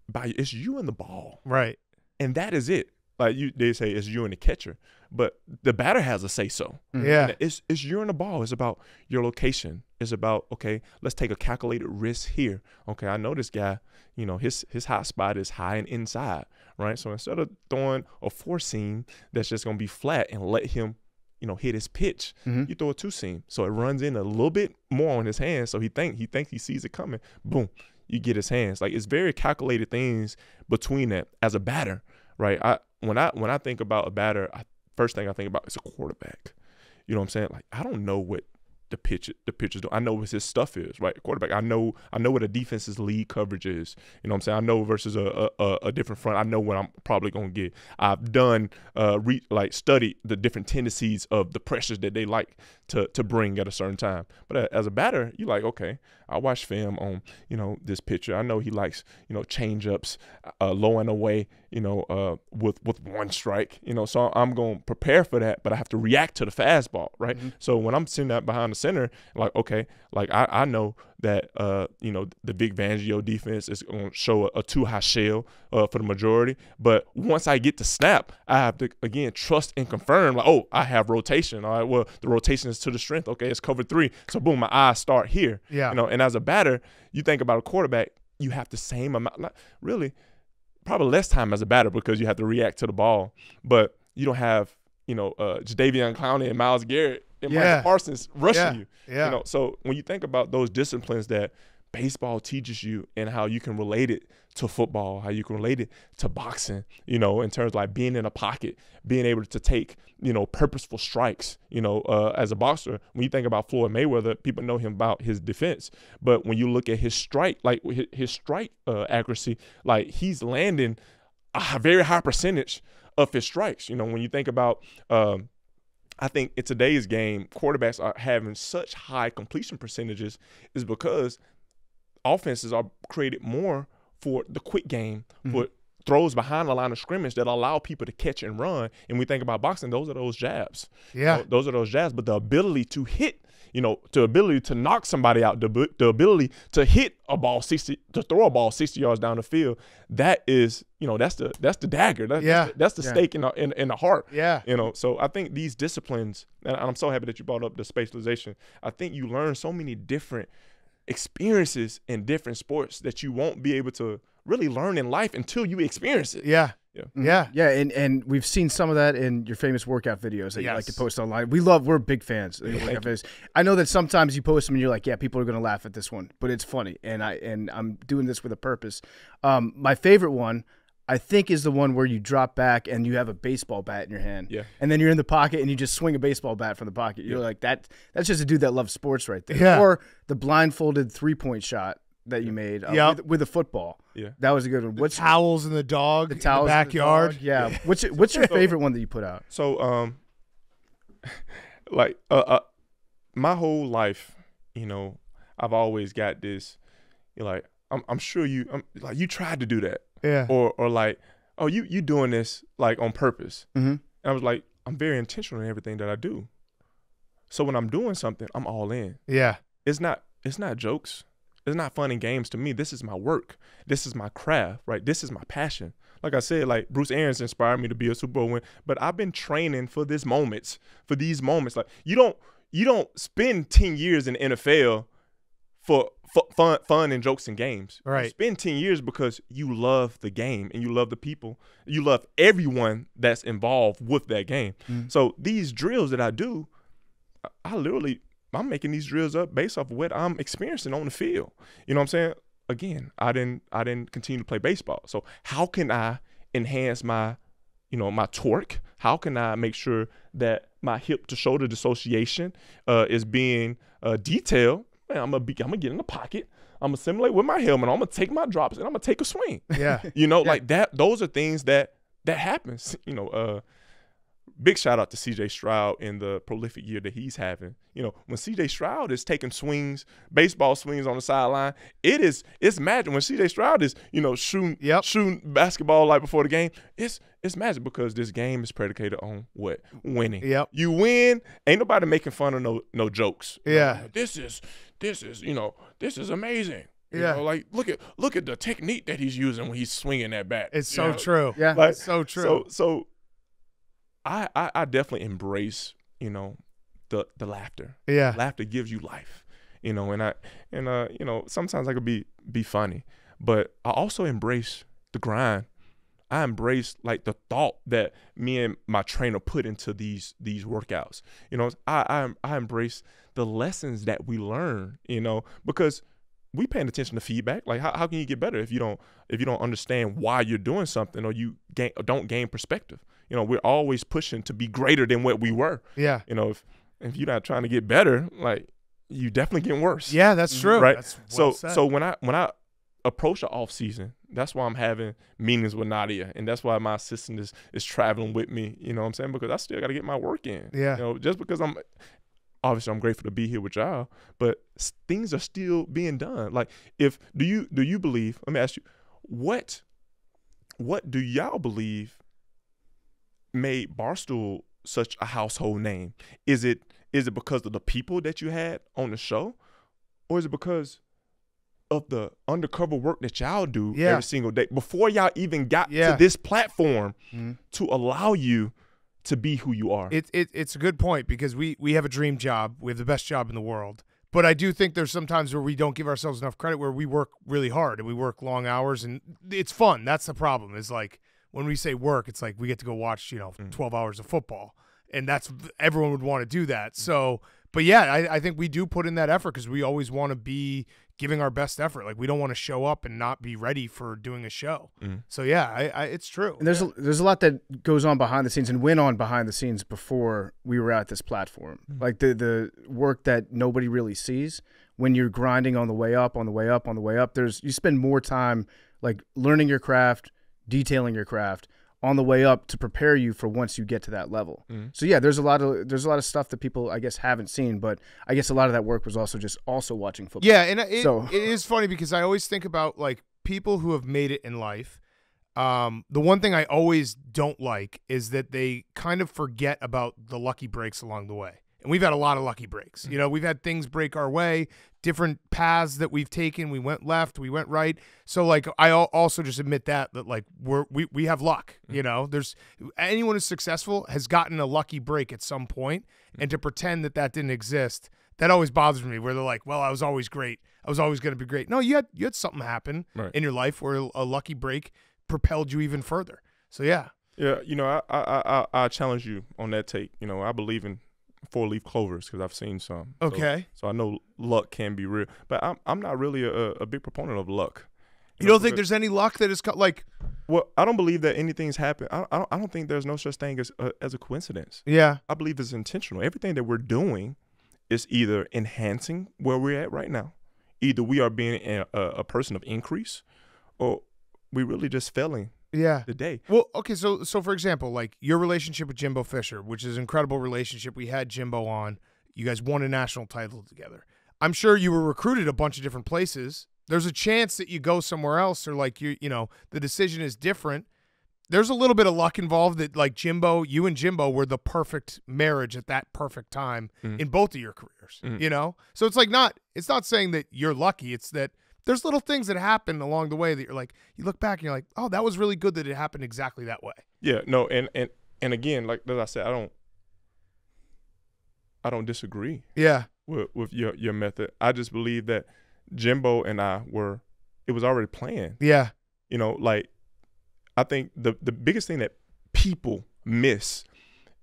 by it's you and the ball, right? And that is it. Like you, they say, it's you and the catcher, but the batter has a say so. Yeah, it's it's you and the ball. It's about your location. It's about, okay, let's take a calculated risk here. Okay, I know this guy. You know, his his hot spot is high and inside, right? So instead of throwing a four seam that's just gonna be flat and let him, you know, hit his pitch, mm-hmm. you throw a two seam, so it runs in a little bit more on his hand. So he think he thinks he sees it coming. Boom, you get his hands. Like, it's very calculated things between that as a batter. Right. I when I when I think about a batter, I, first thing I think about is a quarterback. You know what I'm saying? Like, I don't know what the pitch the pitchers do. I know what his stuff is, right? Quarterback. I know I know what a defense's lead coverage is. You know what I'm saying? I know versus a a, a different front. I know what I'm probably gonna get. I've done uh re, like studied the different tendencies of the pressures that they like to to bring at a certain time. But as a batter, you like, okay, I watch film on, you know, this pitcher. I know he likes, you know, change ups, uh, low and away, you know, uh, with with one strike, you know. So I'm gonna prepare for that, but I have to react to the fastball, right? Mm-hmm. So when I'm sitting out behind the center, like, okay, like I I know that, uh, you know, the Vic Fangio defense is going to show a, a too high shell uh, for the majority. But once I get to snap, I have to, again, trust and confirm, like, oh, I have rotation. All right, well, the rotation is to the strength. Okay, it's cover three. So, boom, my eyes start here. Yeah. You know, and as a batter, you think about a quarterback, you have the same amount, not really, probably less time as a batter because you have to react to the ball. But you don't have, you know, uh, Jadeveon Clowney and Myles Garrett and yeah. Mike Parsons rushing yeah. you. Yeah. You know, so when you think about those disciplines that baseball teaches you and how you can relate it to football, how you can relate it to boxing, you know, in terms of like being in a pocket, being able to take, you know, purposeful strikes, you know, uh, as a boxer. When you think about Floyd Mayweather, people know him about his defense. But when you look at his strike, like his strike uh, accuracy, like he's landing a very high percentage of his strikes. You know, when you think about um, I think in today's game, quarterbacks are having such high completion percentages is because offenses are created more for the quick game, mm-hmm. for throws behind the line of scrimmage that allow people to catch and run. And we think about boxing, those are those jabs. Yeah. You know, those are those jabs. But the ability to hit, you know, the ability to knock somebody out, the, the ability to hit a ball sixty, to throw a ball sixty yards down the field, that is, you know, that's the that's the dagger. That, yeah. That's the, that's the yeah. stake in the, in, in the heart. Yeah. You know, so I think these disciplines, and I'm so happy that you brought up the spatialization, I think you learn so many different experiences in different sports that you won't be able to really learn in life until you experience it. Yeah. Yeah. Yeah. Yeah. And, and we've seen some of that in your famous workout videos that yes. you like to post online. We love, we're big fans of your workout videos. I know that sometimes you post them and you're like, yeah, people are going to laugh at this one, but it's funny. And I, and I'm doing this with a purpose. Um, my favorite one, I think, is the one where you drop back and you have a baseball bat in your hand. Yeah. And then you're in the pocket and you just swing a baseball bat from the pocket. You're yeah. like, that, that's just a dude that loves sports right there. Yeah. Or the blindfolded three point shot that you made um, yep. with, with a football. Yeah. That was a good one. What's the towels and the dog the in the backyard. The dog, yeah. yeah. What's your, what's your favorite one that you put out? So, um, like, uh, uh, my whole life, you know, I've always got this, you're like, I'm, I'm sure you, I'm, like, you tried to do that. Yeah. Or, or like, oh, you, you doing this, like, on purpose. Mm-hmm. And I was like, I'm very intentional in everything that I do. So when I'm doing something, I'm all in. Yeah. It's not, it's not jokes. It's not fun and games to me. This is my work. This is my craft, right? This is my passion. Like I said, like Bruce Arians inspired me to be a Super Bowl winner, but I've been training for this moment, for these moments. Like you don't, you don't spend ten years in the N F L for fun, fun and jokes and games. Right. You spend ten years because you love the game and you love the people. You love everyone that's involved with that game. Mm-hmm. So these drills that I do, I literally. I'm making these drills up based off of what I'm experiencing on the field. You know what I'm saying? Again, I didn't I didn't continue to play baseball. So how can I enhance my, you know, my torque? How can I make sure that my hip to shoulder dissociation uh, is being uh, detailed? Man, I'm gonna be, I'm gonna get in the pocket. I'm gonna simulate with my helmet. I'm gonna take my drops and I'm gonna take a swing. Yeah, you know, yeah. like that. Those are things that that happens. You know. Uh, Big shout out to C J Stroud in the prolific year that he's having. You know, when C J Stroud is taking swings, baseball swings on the sideline, it is it's magic. When C J Stroud is, you know, shooting yep. shooting basketball like before the game, it's it's magic because this game is predicated on what? Winning. Yep. You win, ain't nobody making fun of no no jokes. Yeah. Like, this is this is, you know, this is amazing. You yeah, know, like look at look at the technique that he's using when he's swinging that bat. It's so know? True. Yeah. Like, it's so true. So so I, I, I definitely embrace, you know, the the laughter. Yeah. Laughter gives you life, you know, and I and uh, you know, sometimes I could be be funny, but I also embrace the grind. I embrace like the thought that me and my trainer put into these these workouts. You know, I I, I embrace the lessons that we learn, you know, because we paying attention to feedback. Like how, how can you get better if you don't if you don't understand why you're doing something or you gain, or don't gain perspective. You know, we're always pushing to be greater than what we were. Yeah. You know, if if you're not trying to get better, like you definitely getting worse. Yeah, that's true. Right. That's well so said. so when I when I approach the off season, that's why I'm having meetings with Nadia, and that's why my assistant is is traveling with me. You know what I'm saying? Because I still got to get my work in. Yeah. You know, just because I'm obviously I'm grateful to be here with y'all, but things are still being done. Like, if do you do you believe? Let me ask you, what what do y'all believe made Barstool such a household name? Is it is it because of the people that you had on the show, or is it because of the undercover work that y'all do yeah. every single day before y'all even got yeah. to this platform mm-hmm. to allow you to be who you are. It, it, it's a good point because we, we have a dream job. We have the best job in the world. But I do think there's some times where we don't give ourselves enough credit, where we work really hard and we work long hours, and it's fun. That's the problem. Is like when we say work, it's like we get to go watch, you know, mm-hmm. twelve hours of football, and that's everyone would want to do that. Mm-hmm. So, but yeah, I, I think we do put in that effort because we always want to be giving our best effort. Like we don't want to show up and not be ready for doing a show. Mm-hmm. So yeah, I, I, it's true. And there's yeah. a, there's a lot that goes on behind the scenes and went on behind the scenes before we were at this platform. Mm-hmm. Like the the work that nobody really sees when you're grinding on the way up, on the way up, on the way up. There's you spend more time like learning your craft, detailing your craft on the way up to prepare you for once you get to that level. Mm-hmm. So yeah, there's a lot of there's a lot of stuff that people I guess haven't seen, but I guess a lot of that work was also just also watching football. Yeah, and it, so. it is funny because I always think about like people who have made it in life. Um, the one thing I always don't like is that they kind of forget about the lucky breaks along the way. And we've had a lot of lucky breaks. You know, we've had things break our way, different paths that we've taken. We went left, we went right. So, like, I also just admit that, that like, we're, we we have luck. You know, there's anyone who's successful has gotten a lucky break at some point. And to pretend that that didn't exist, that always bothers me, where they're like, well, I was always great. I was always going to be great. No, you had, you had something happen right. in your life where a lucky break propelled you even further. So, yeah. Yeah, you know, I, I, I, I challenge you on that take. You know, I believe in four-leaf clovers because I've seen some. Okay. So, so I know luck can be real, but I'm I'm not really a, a big proponent of luck. You, you know, don't think there's any luck that is like? Well, I don't believe that anything's happened. I I don't, I don't think there's no such thing as uh, as a coincidence. Yeah. I believe it's intentional. Everything that we're doing is either enhancing where we're at right now, either we are being a, a person of increase, or we really just failing. Yeah. The day. Well, okay, so so for example, like your relationship with Jimbo Fisher, which is an incredible relationship. We had Jimbo on. You guys won a national title together. I'm sure you were recruited a bunch of different places. There's a chance that you go somewhere else, or like you you know, the decision is different. There's a little bit of luck involved that like Jimbo, you and Jimbo were the perfect marriage at that perfect time mm-hmm. in both of your careers. Mm-hmm. You know? So it's like not it's not saying that you're lucky, it's that there's little things that happen along the way that you're like, you look back and you're like, oh, that was really good that it happened exactly that way. Yeah, no, and and and again, like as I said, I don't, I don't disagree. Yeah, with, with your your method, I just believe that Jimbo and I were, it was already planned. Yeah, you know, like I think the the biggest thing that people miss,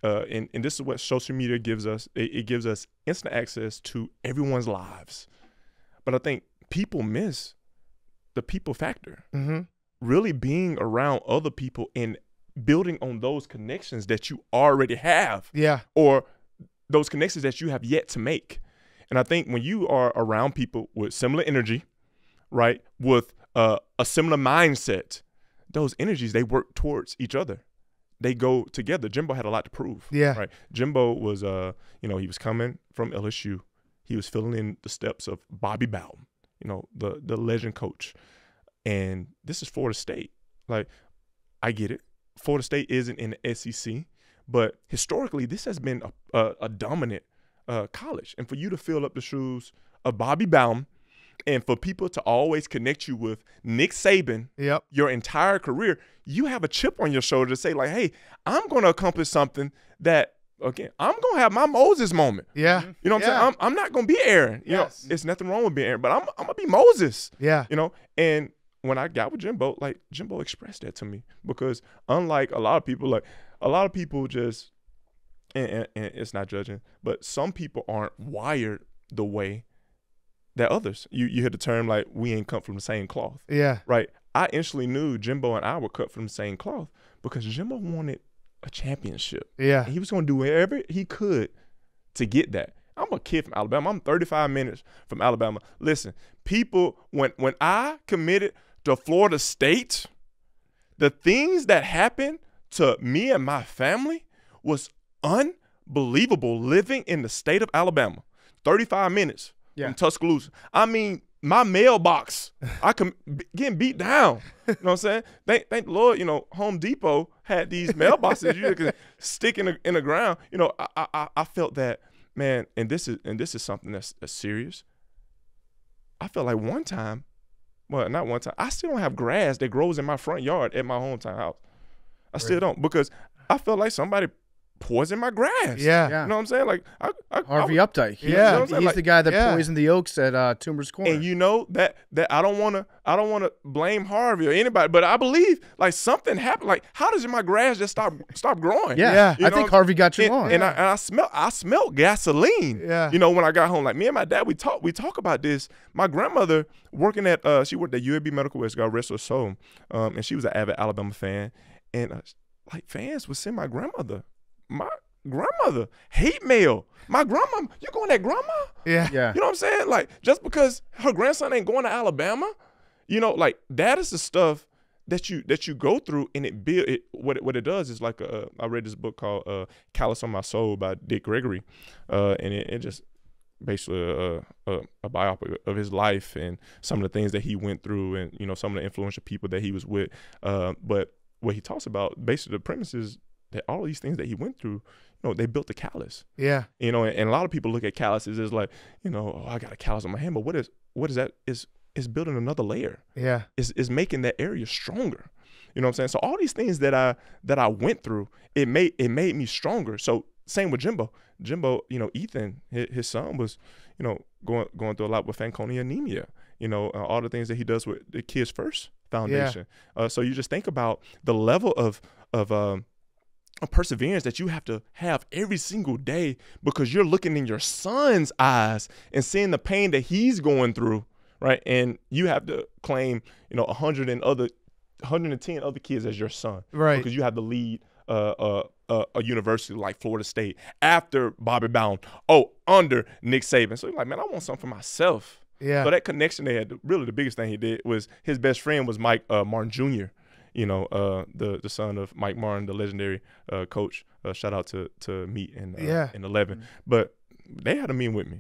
uh, and and this is what social media gives us, it, it gives us instant access to everyone's lives, but I think people miss the people factor. Mm-hmm. Really being around other people and building on those connections that you already have. Yeah. Or those connections that you have yet to make. And I think when you are around people with similar energy, right, with uh, a similar mindset, those energies, they work towards each other. They go together. Jimbo had a lot to prove. Yeah. Right. Jimbo was, uh, you know, he was coming from L S U. He was filling in the steps of Bobby Bowden, you know, the the legend coach. And this is Florida State. Like, I get it. Florida State isn't in the S E C, but historically, this has been a, a, a dominant uh, college. And for you to fill up the shoes of Bobby Bowden and for people to always connect you with Nick Saban yep. your entire career, you have a chip on your shoulder to say, like, hey, I'm going to accomplish something that, again, I'm going to have my Moses moment. Yeah. You know what I'm yeah. saying? I'm, I'm not going to be Aaron. You yes. know, it's nothing wrong with being Aaron, but I'm, I'm going to be Moses. Yeah. You know, and when I got with Jimbo, like Jimbo expressed that to me, because unlike a lot of people, like a lot of people just, and, and, and it's not judging, but some people aren't wired the way that others. You, you hear the term like, we ain't cut from the same cloth. Yeah. Right. I instantly knew Jimbo and I were cut from the same cloth because Jimbo wanted a championship. Yeah. And he was going to do whatever he could to get that. I'm a kid from Alabama. I'm thirty-five minutes from Alabama. Listen, people, when when I committed to Florida State, the things that happened to me and my family was unbelievable living in the state of Alabama. thirty-five minutes yeah. from Tuscaloosa. I mean, my mailbox, I can getting beat down. You know what I'm saying? Thank, thank the Lord, you know, Home Depot had these mailboxes you could stick in the in the ground. You know, I I I felt that, man, and this is and this is something that's, that's serious. I felt like one time well, not one time. I still don't have grass that grows in my front yard at my hometown house. I still really? don't, because I felt like somebody poisoned my grass. Yeah. yeah. You know what I'm saying? Like I, I, Harvey I, Updike. Yeah. You know He's like, the guy that yeah. poisoned the oaks at uh, Toomer's Corner. And you know that that I don't want to I don't want to blame Harvey or anybody, but I believe like something happened. Like how does my grass just stop stop growing? Yeah. yeah. You know I think Harvey got you on. And, and, yeah. I, and I smell I smelled gasoline. Yeah. You know, when I got home, like me and my dad, we talk we talk about this. My grandmother working at uh, she worked at U A B Medical West, God rest her soul, um, and she was an avid Alabama fan, and uh, like fans would send my grandmother. My grandmother hate mail. My grandma, you going at grandma? Yeah. yeah. You know what I'm saying? Like, just because her grandson ain't going to Alabama, you know, like that is the stuff that you that you go through, and it build it. What it, what it does is like a, I read this book called uh, "Callous on My Soul" by Dick Gregory, uh, and it, it just basically a, a, a biopic of his life and some of the things that he went through, and you know some of the influential people that he was with. Uh, but what he talks about, basically, the premise is that all of these things that he went through, you know, they built a callus. Yeah. You know, and, and a lot of people look at calluses as like, you know, oh, I got a callus on my hand, but what is what is that? It's, it's building another layer. Yeah. It's, it's making that area stronger. You know what I'm saying? So all these things that I that I went through, it made it made me stronger. So same with Jimbo. Jimbo, you know, Ethan, his, his son was, you know, going going through a lot with Fanconi anemia. You know, uh, all the things that he does with the Kids First Foundation. Yeah. Uh, so you just think about the level of of um, a perseverance that you have to have every single day, because you're looking in your son's eyes and seeing the pain that he's going through, right? And you have to claim, you know, one hundred and other, one hundred ten other kids as your son, right? Because you have to lead uh, uh, uh, a university like Florida State after Bobby Bowden, oh, under Nick Saban. So you're like, man, I want something for myself. Yeah. So that connection they had, really the biggest thing he did was his best friend was Mike uh, Martin Junior You know, uh, the the son of Mike Martin, the legendary uh, coach. Uh, shout out to to Meat and uh, yeah. and Eleven. Mm-hmm. But they had a meeting with me.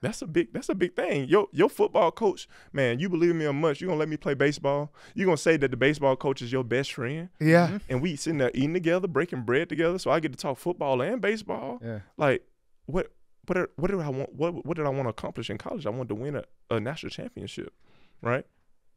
That's a big that's a big thing. Your your football coach, man, you believe me or much, you gonna let me play baseball? You gonna say that the baseball coach is your best friend? Yeah. Mm-hmm. And we sitting there eating together, breaking bread together. So I get to talk football and baseball. Yeah. Like what what what did I want? What what did I want to accomplish in college? I wanted to win a, a national championship, right?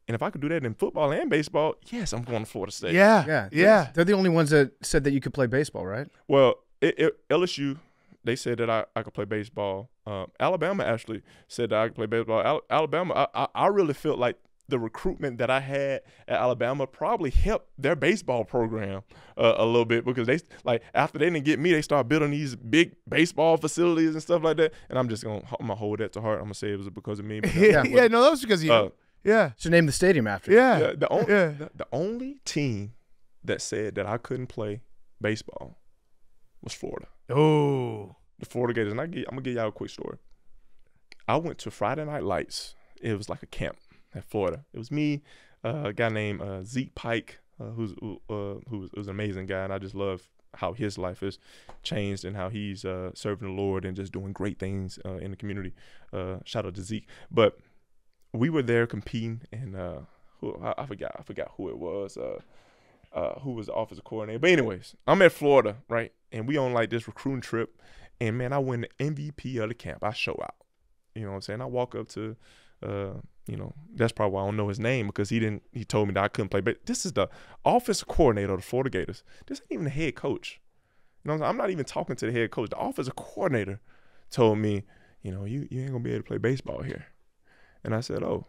And if I could do that in football and baseball, yes, I'm going to Florida State. Yeah, yeah, yeah. They're the only ones that said that you could play baseball, right? Well, it, it, L S U, they said that I, I could play baseball. Um, Alabama actually said that I could play baseball. Al Alabama, I, I, I really felt like the recruitment that I had at Alabama probably helped their baseball program uh, a little bit, because they, like, after they didn't get me, they started building these big baseball facilities and stuff like that. And I'm just going to hold that to heart. I'm going to say it was because of me. But yeah, was, yeah, no, that was because of you. Uh, Yeah. So name the stadium after you. Yeah. yeah, the, only, yeah. The, the only team that said that I couldn't play baseball was Florida. Oh. The Florida Gators. And I get, I'm going to give y'all a quick story. I went to Friday Night Lights. It was like a camp at Florida. It was me, uh, a guy named uh, Zeke Pike, uh, who's, uh, who's who's an amazing guy, and I just love how his life has changed and how he's uh, serving the Lord and just doing great things uh, in the community. Uh, shout out to Zeke. But we were there competing, and uh, who, I, I forgot, I forgot who it was, uh, uh, who was the offensive coordinator. But anyways, I'm at Florida, right? And we on like this recruiting trip, and man, I win the M V P of the camp. I show out, you know what I'm saying? I walk up to, uh, you know, that's probably why I don't know his name, because he didn't, he told me that I couldn't play. But this is the offensive coordinator of the Florida Gators. This ain't even the head coach. You know what I'm saying? I'm not even talking to the head coach. The offensive coordinator told me, you know, you you ain't gonna be able to play baseball here. And I said, oh,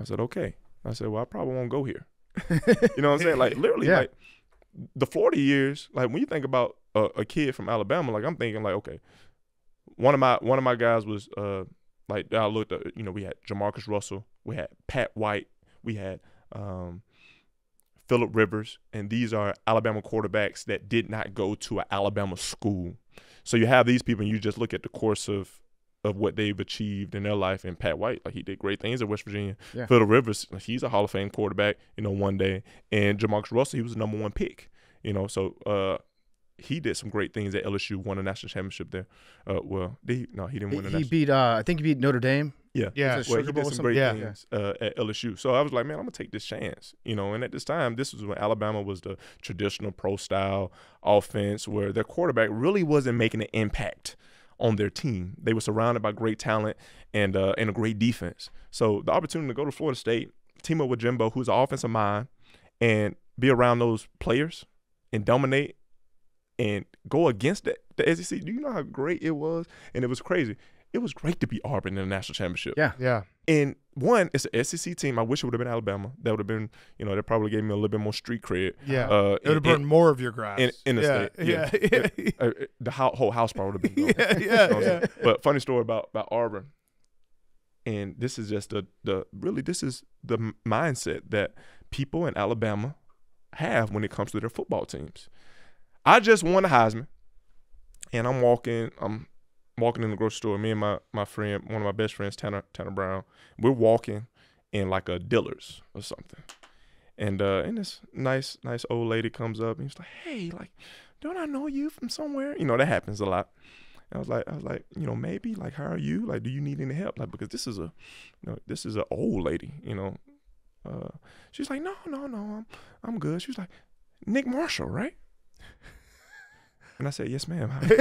I said, okay. I said, well, I probably won't go here. You know what I'm saying? Like, literally, yeah. like, the Florida years, like, when you think about a, a kid from Alabama, like, I'm thinking, like, okay, one of my one of my guys was, uh, like, I looked at, you know, we had Jamarcus Russell, we had Pat White, we had um, Phillip Rivers, and these are Alabama quarterbacks that did not go to an Alabama school. So you have these people, and you just look at the course of, of what they've achieved in their life. And Pat White, like, he did great things at West Virginia. Yeah. Phillip Rivers, he's a Hall of Fame quarterback, you know, one day. And Jamarcus Russell, he was the number one pick, you know. So uh, he did some great things at L S U, won a national championship there. Uh, well, did he, no, he didn't he, win a national championship. He beat, uh, I think he beat Notre Dame. Yeah. Yeah. Well, he did some great yeah. things uh, at L S U. So I was like, man, I'm going to take this chance, you know. And at this time, this was when Alabama was the traditional pro-style offense where their quarterback really wasn't making an impact on their team. They were surrounded by great talent and uh, and a great defense. So the opportunity to go to Florida State, team up with Jimbo, who's an offensive mind, and be around those players and dominate and go against the, the S E C. Do you know how great it was? And it was crazy. It was great to be Auburn in the national championship. Yeah, yeah. And one, it's an S E C team. I wish it would have been Alabama. That would have been, you know, that probably gave me a little bit more street cred. Yeah, uh, it would have burned more of your grass in, in the yeah, state. Yeah, yeah. yeah. yeah. Uh, the whole house probably would have been gone. yeah, yeah, you know yeah. But funny story about about Auburn, and this is just the the really this is the mindset that people in Alabama have when it comes to their football teams. I just won the Heisman, and I'm walking. I'm walking in the grocery store, me and my my friend, one of my best friends, Tanner Tanner Brown, we're walking in like a Dillard's or something, and uh, and this nice nice old lady comes up and he's like, hey, like, don't I know you from somewhere? You know that happens a lot. And I was like I was like you know maybe like how are you? Like, do you need any help? Like, because this is a you know this is an old lady, you know. Uh, she's like, no no no I'm I'm good. She was like, Nick Marshall, right? And I said, yes, ma'am. you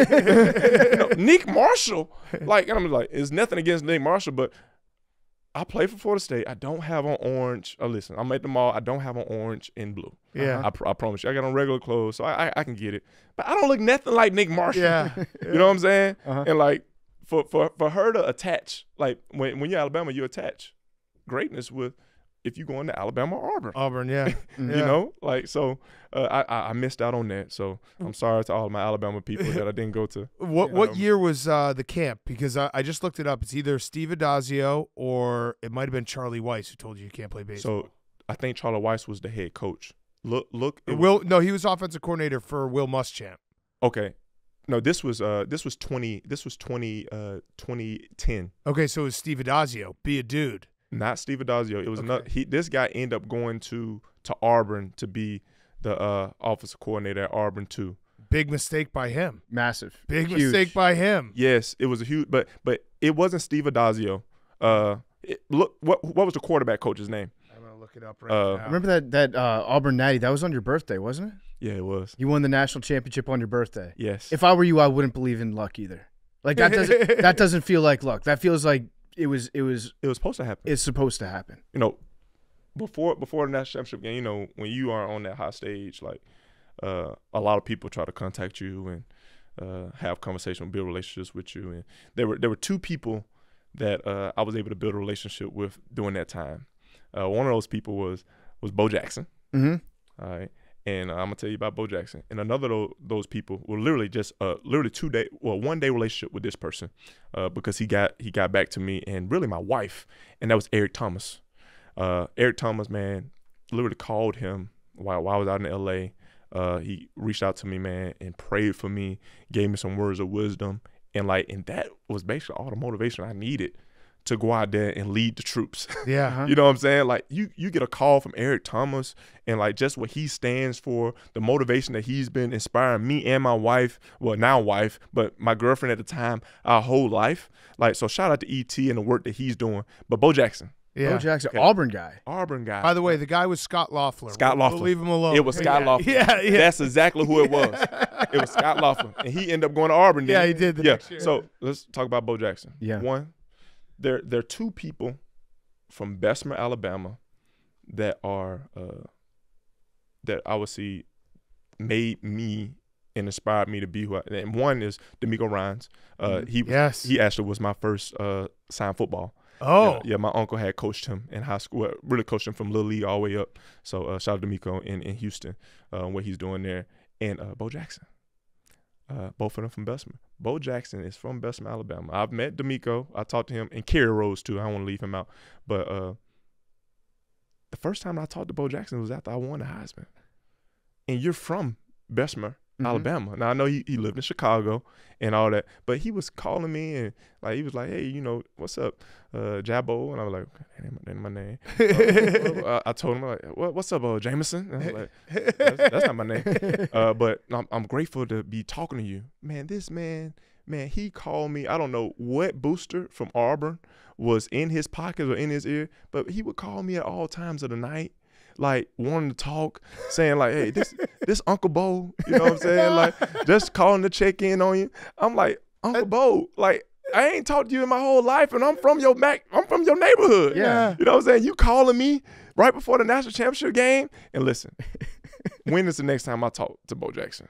know, Nick Marshall. Like, and I'm like, it's nothing against Nick Marshall, but I play for Florida State. I don't have on orange. Oh, listen, I'm at the mall. I don't have on orange and blue. Yeah. Uh-huh. I, pr I promise you. I got on regular clothes, so I, I, I can get it. But I don't look nothing like Nick Marshall. Yeah. You know what I'm saying? Uh-huh. And, like, for, for, for her to attach, like, when, when you're Alabama, you attach greatness with if you go into Alabama or Auburn. Auburn, yeah. you yeah. know? Like, so uh, I, I missed out on that. So I'm sorry to all my Alabama people that I didn't go to. What you know, what year was uh, the camp? Because I, I just looked it up. It's either Steve Adazio or it might have been Charlie Weiss who told you you can't play baseball. So I think Charlie Weiss was the head coach. Look, look. It Will, was, no, he was offensive coordinator for Will Muschamp. Okay. No, this was uh this was twenty this was twenty uh twenty ten. Okay, so it was Steve Adazio. Be a dude. Not Steve Adazio. It was okay. another, he. This guy ended up going to to Auburn to be the uh, offensive coordinator at Auburn too. Big mistake by him. Massive. Big huge. mistake by him. Yes, it was a huge. But but it wasn't Steve Adazio. Uh, it, look what what was the quarterback coach's name? I'm gonna look it up right uh, now. Remember that that uh, Auburn Natty? That was on your birthday, wasn't it? Yeah, it was. You won the national championship on your birthday. Yes. If I were you, I wouldn't believe in luck either. Like that doesn't that doesn't feel like luck. That feels like. It was it was it was supposed to happen. It's supposed to happen. You know, before before the national championship game, you know, when you are on that high stage, like uh, a lot of people try to contact you and uh, have conversation, build relationships with you. And there were there were two people that uh, I was able to build a relationship with during that time. Uh, one of those people was was Bo Jackson. Mm-hmm. All right, and uh, I'm gonna tell you about Bo Jackson. And another of those people were literally just uh literally two day, well one day relationship with this person, uh, because he got he got back to me and really my wife, and that was Eric Thomas. Uh, Eric Thomas, man, literally called him while while I was out in L A. Uh, he reached out to me, man, and prayed for me, gave me some words of wisdom, and like and that was basically all the motivation I needed to go out there and lead the troops. Yeah. Uh-huh. You know what I'm saying? Like you you get a call from Eric Thomas and like just what he stands for, the motivation that he's been inspiring me and my wife, well now wife, but my girlfriend at the time, our whole life. Like, so shout out to E T and the work that he's doing. But Bo Jackson. Yeah. Bo Jackson, okay. Auburn guy. Auburn guy. By the way, the guy was Scott Loeffler. Scott Loeffler. We'll leave him alone. It was Scott yeah. Loeffler. Yeah, yeah. That's exactly who it was. It was Scott Loeffler. And he ended up going to Auburn. Then. Yeah, he did the yeah. next year. So let's talk about Bo Jackson. Yeah. One. There, there are two people from Bessemer, Alabama, that are uh, that I would see made me and inspired me to be who I am. And one is D'Amico Rines. Uh, he yes. he actually was my first uh, signed football. Oh, yeah, yeah, my uncle had coached him in high school. Well, really coached him from Little League all the way up. So uh, shout out to D'Amico in in Houston, uh, what he's doing there, and uh, Bo Jackson. Uh, both of them from Bessemer. Bo Jackson is from Bessemer, Alabama. I've met D'Amico. I talked to him. And Kerry Rose, too. I don't want to leave him out. But uh, the first time I talked to Bo Jackson was after I won the Heisman. And you're from Bessemer, mm-hmm. Alabama. Now, I know he, he lived in Chicago and all that. But he was calling me, and like he was like, hey, you know, what's up, uh, Jabbo? And I was like, that ain't my, that ain't my name. uh, well, I told him, like, what, what's up, uh, Jameson? And I was like, that's, that's not my name. Uh, but I'm, I'm grateful to be talking to you. Man, this man, man, he called me. I don't know what booster from Auburn was in his pocket or in his ear, but he would call me at all times of the night. Like wanting to talk, saying like, "Hey, this this Uncle Bo," you know what I'm saying? Like just calling to check in on you. I'm like, Uncle Bo, like, I ain't talked to you in my whole life, and I'm from your back, I'm from your neighborhood. Yeah. You know what I'm saying? You calling me right before the national championship game. And listen, when is the next time I talk to Bo Jackson?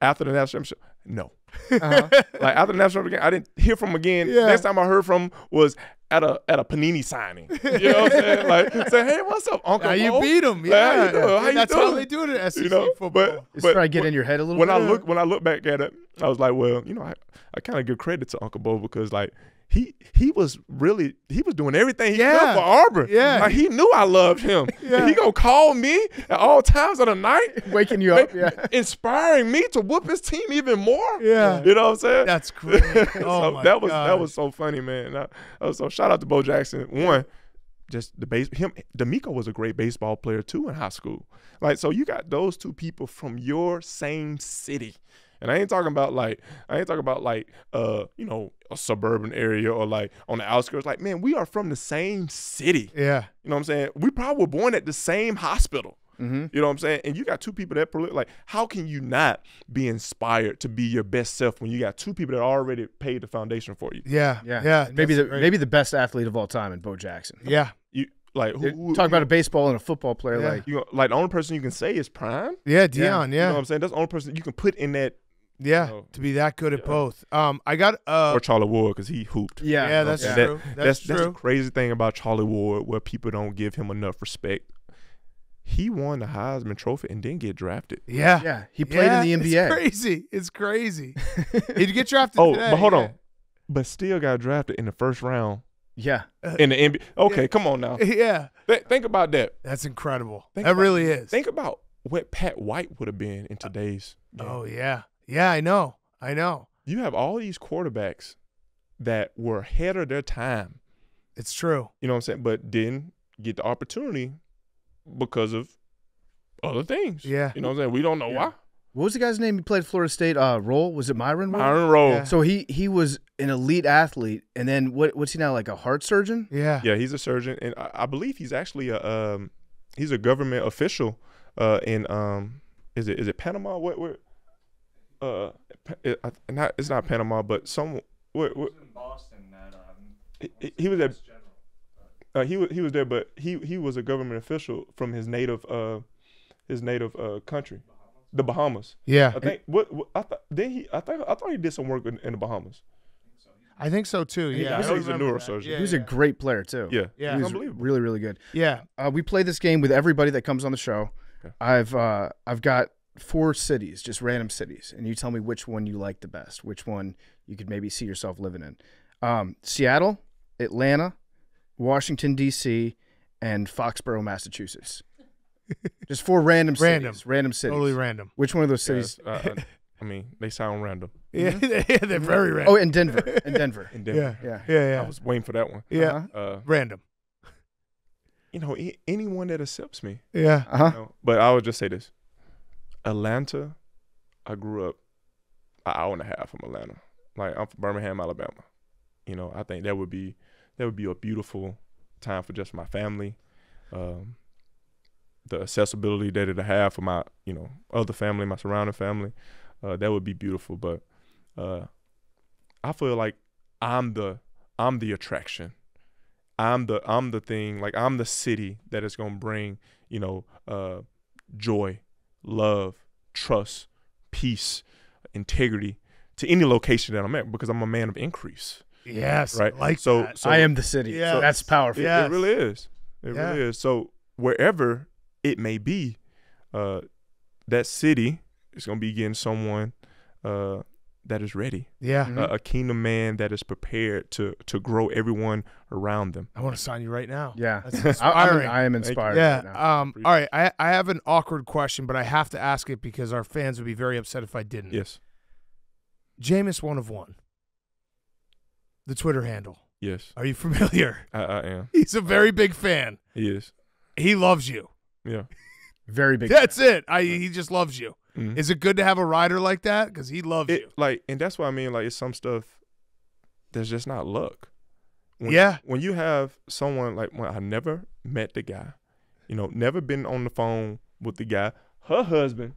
After the national championship? No. Uh-huh. Like, after the national championship game, I didn't hear from him again. Yeah. Next time I heard from him was at a at a Panini signing. You know what I'm saying? Like, say, hey, what's up, Uncle How Bo? You beat him. Yeah. Like, how you doing? How you That's doing? How they do it at S E C, you know? Football. But, it's but, trying to get in your head a little when bit. I look, when I look back at it, I was like, well, you know, I, I kind of give credit to Uncle Bo because, like, he he was really he was doing everything he yeah. could for Auburn. Yeah, like, he knew I loved him. Yeah. He gonna call me at all times of the night, waking you up, yeah, inspiring me to whoop his team even more. Yeah, you know what I'm saying? That's great. so oh my that was gosh. that was so funny, man. I, I was so shout out to Bo Jackson. One, just the base him. D'Amico was a great baseball player too in high school. Like, so you got those two people from your same city. And I ain't talking about like I ain't talking about like uh you know a suburban area or like on the outskirts. Like, man, we are from the same city. Yeah, you know what I'm saying? We probably were born at the same hospital. Mm-hmm. You know what I'm saying? And you got two people that like, how can you not be inspired to be your best self when you got two people that already paid the foundation for you? Yeah, yeah, yeah. Maybe the great. maybe the best athlete of all time in Bo Jackson. Yeah. Like, who, who, talk about a baseball and a football player. Yeah. Like, you know, like the only person you can say is Prime. Yeah, Dion. Yeah, yeah. You know what I'm saying? That's the only person you can put in that. Yeah, you know, to be that good at yeah. both. Um, I got uh, or Charlie Ward because he hooped. Yeah, yeah, that's yeah. true. That, that's, that's true. That's the crazy thing about Charlie Ward, where people don't give him enough respect. He won the Heisman Trophy and didn't get drafted. Yeah, yeah. He played yeah, in the N B A. It's crazy. It's crazy. He'd get drafted. Oh, today, but hold yeah. on. But still got drafted in the first round. Yeah, in the N B A. Okay, yeah. come on now. Yeah, Th think about that. That's incredible. Think that about, really is. Think about what Pat White would have been in today's. Uh, oh yeah. Yeah, I know. I know. You have all these quarterbacks that were ahead of their time. It's true. You know what I'm saying? But didn't get the opportunity because of other things. Yeah. You know what I'm saying? We don't know yeah. why. What was the guy's name? He played Florida State. Uh, Roll. Was it Myron Roll? Myron Roll. Yeah. So he he was an elite athlete, and then what? What's he now? Like a heart surgeon? Yeah. Yeah, he's a surgeon, and I, I believe he's actually a um, he's a government official uh, in um, is it is it Panama? What? What? Uh, it, I, not it's not Panama, but some. What, what, in Boston, that um, he, he was at. Uh, he was he was there, but he he was a government official from his native uh, his native uh country, Bahamas? the Bahamas. Yeah, I think what, what I thought then he I thought I thought he did some work in, in the Bahamas. I think so too. Yeah, yeah. I I he's a neurosurgeon. Yeah, he was yeah. a great player too. Yeah, yeah, he was really really good. Yeah, uh, we play this game with everybody that comes on the show. Okay. I've uh I've got. Four cities, just random cities, and you tell me which one you like the best, which one you could maybe see yourself living in. Um, Seattle, Atlanta, Washington, D C, and Foxborough, Massachusetts. Just four random cities. Random. Random cities. Totally random. Which one of those cities? Yeah, uh, I mean, they sound random. Yeah, mm-hmm. They're very random. Oh, and Denver. And Denver. And Denver. Yeah. Yeah. yeah, yeah. I was waiting for that one. Yeah. Uh-huh. uh, random. You know, anyone that accepts me. Yeah. Uh-huh. You know, but I would just say this. Atlanta, I grew up an hour and a half from Atlanta. Like, I'm from Birmingham, Alabama. You know, I think that would be that would be a beautiful time for just my family. Um, the accessibility that it'll have for my, you know, other family, my surrounding family, uh, that would be beautiful. But uh, I feel like I'm the I'm the attraction. I'm the I'm the thing. Like, I'm the city that is gonna bring, you know, uh, joy. Love, trust, peace, integrity to any location that I'm at because I'm a man of increase. Yes, right. Like so, that. so I am the city. Yeah, so that's powerful. It, yes. it really is. It yeah. really is. So wherever it may be, uh, that city is going to be getting someone uh, that is ready. Yeah, mm-hmm. uh, a kingdom man that is prepared to to grow everyone around them. I want to sign you right now. Yeah, that's inspiring. I, I am inspired. Yeah. Right now. Um. All right. I I have an awkward question, but I have to ask it because our fans would be very upset if I didn't. Yes. Jameis one of one. The Twitter handle. Yes. Are you familiar? I, I am. He's a very big fan. He is. He loves you. Yeah. Very big. That's fan. it. I. He just loves you. Mm-hmm. Is it good to have a rider like that? Because he loves it, you. Like, and that's what I mean. Like, it's some stuff that's just not luck. When, yeah. When you have someone like, when I never met the guy, you know, never been on the phone with the guy. Her husband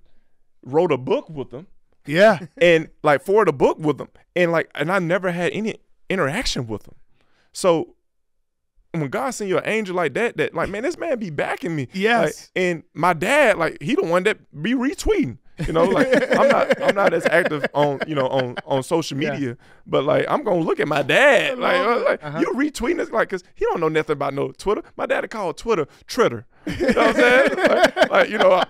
wrote a book with him. Yeah. And like forward a book with him. And like, and I never had any interaction with him. So when God sent you an angel like that, that like, man, this man be backing me. Yes. Like, and my dad, like, he the one that be retweeting. You know, like I'm not I'm not as active on, you know, on, on social media, yeah. but like I'm gonna look at my dad. Like, uh, like uh-huh. you retweeting this, like, cause he don't know nothing about no Twitter. My dad called Twitter Tritter. You know what I'm saying? Like, like, you know, I,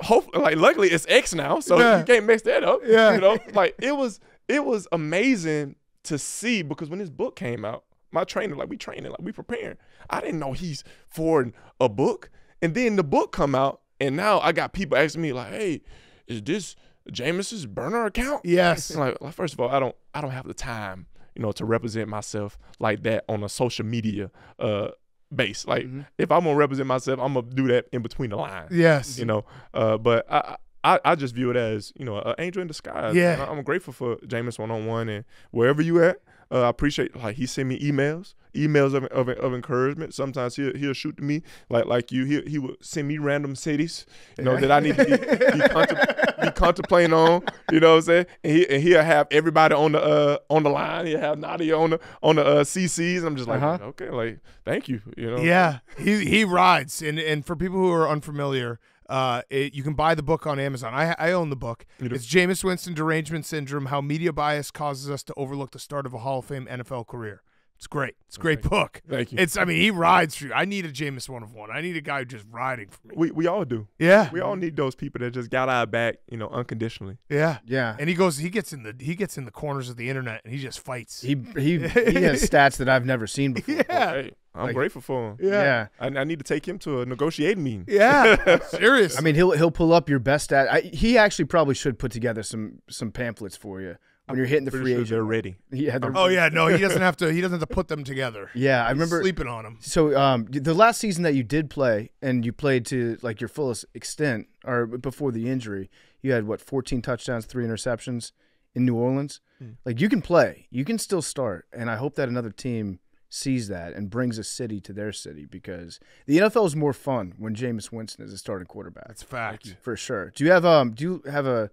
hope like luckily it's X now, so yeah. you can't mix that up. Yeah. You know, like it was it was amazing to see, because when this book came out, my trainer, like we training, like we preparing. I didn't know he's forwarding a book. And then the book come out, and now I got people asking me, like, hey, is this Jameis's burner account? Yes. Like, like, first of all, I don't, I don't have the time, you know, to represent myself like that on a social media uh, base. Like, mm-hmm. if I'm gonna represent myself, I'm gonna do that in between the lines. Yes. You know, uh, but I, I, I just view it as, you know, an angel in disguise. Yeah. I, I'm grateful for Jameis one on one, and wherever you at, uh, I appreciate. Like, he sent me emails, emails of of, of encouragement. Sometimes he'll he'll shoot to me, like like you. He he will send me random cities, you know, that I need to be, be contemplating. Be contemplating on, you know what I'm saying, and, he, and he'll have everybody on the uh, on the line. He'll have Nadia on the on the uh, C Cs. I'm just like, uh-huh. okay, like, thank you, you know. Yeah, he he rides, and and for people who are unfamiliar, uh, it, you can buy the book on Amazon. I I own the book. It's Jameis Winston Derangement Syndrome: How Media Bias Causes Us to Overlook the Start of a Hall of Fame N F L Career. It's great. It's a great book. Thank you. It's, I mean, he rides for you. I need a Jameis one of one. I need a guy who's just riding for me. We we all do. Yeah. We all need those people that just got our back, you know, unconditionally. Yeah. Yeah. And he goes, he gets in the he gets in the corners of the internet and he just fights. He he he has stats that I've never seen before. Yeah. But, hey, I'm like, grateful for him. Yeah. yeah. I, I need to take him to a negotiating meeting. Yeah. Serious. I mean, he'll he'll pull up your best stat. I, he actually probably should put together some some pamphlets for you. When you're hitting the free agent, they're ready. Yeah, they're oh ready. yeah, no, he doesn't have to. He doesn't have to put them together. Yeah, I He's remember sleeping on them. So, um, the last season that you did play, and you played to like your fullest extent, or before the injury, you had what, fourteen touchdowns, three interceptions in New Orleans. Hmm. Like, you can play, you can still start, and I hope that another team sees that and brings a city to their city, because the N F L is more fun when Jameis Winston is a starting quarterback. That's a fact, for sure. Do you have um? Do you have a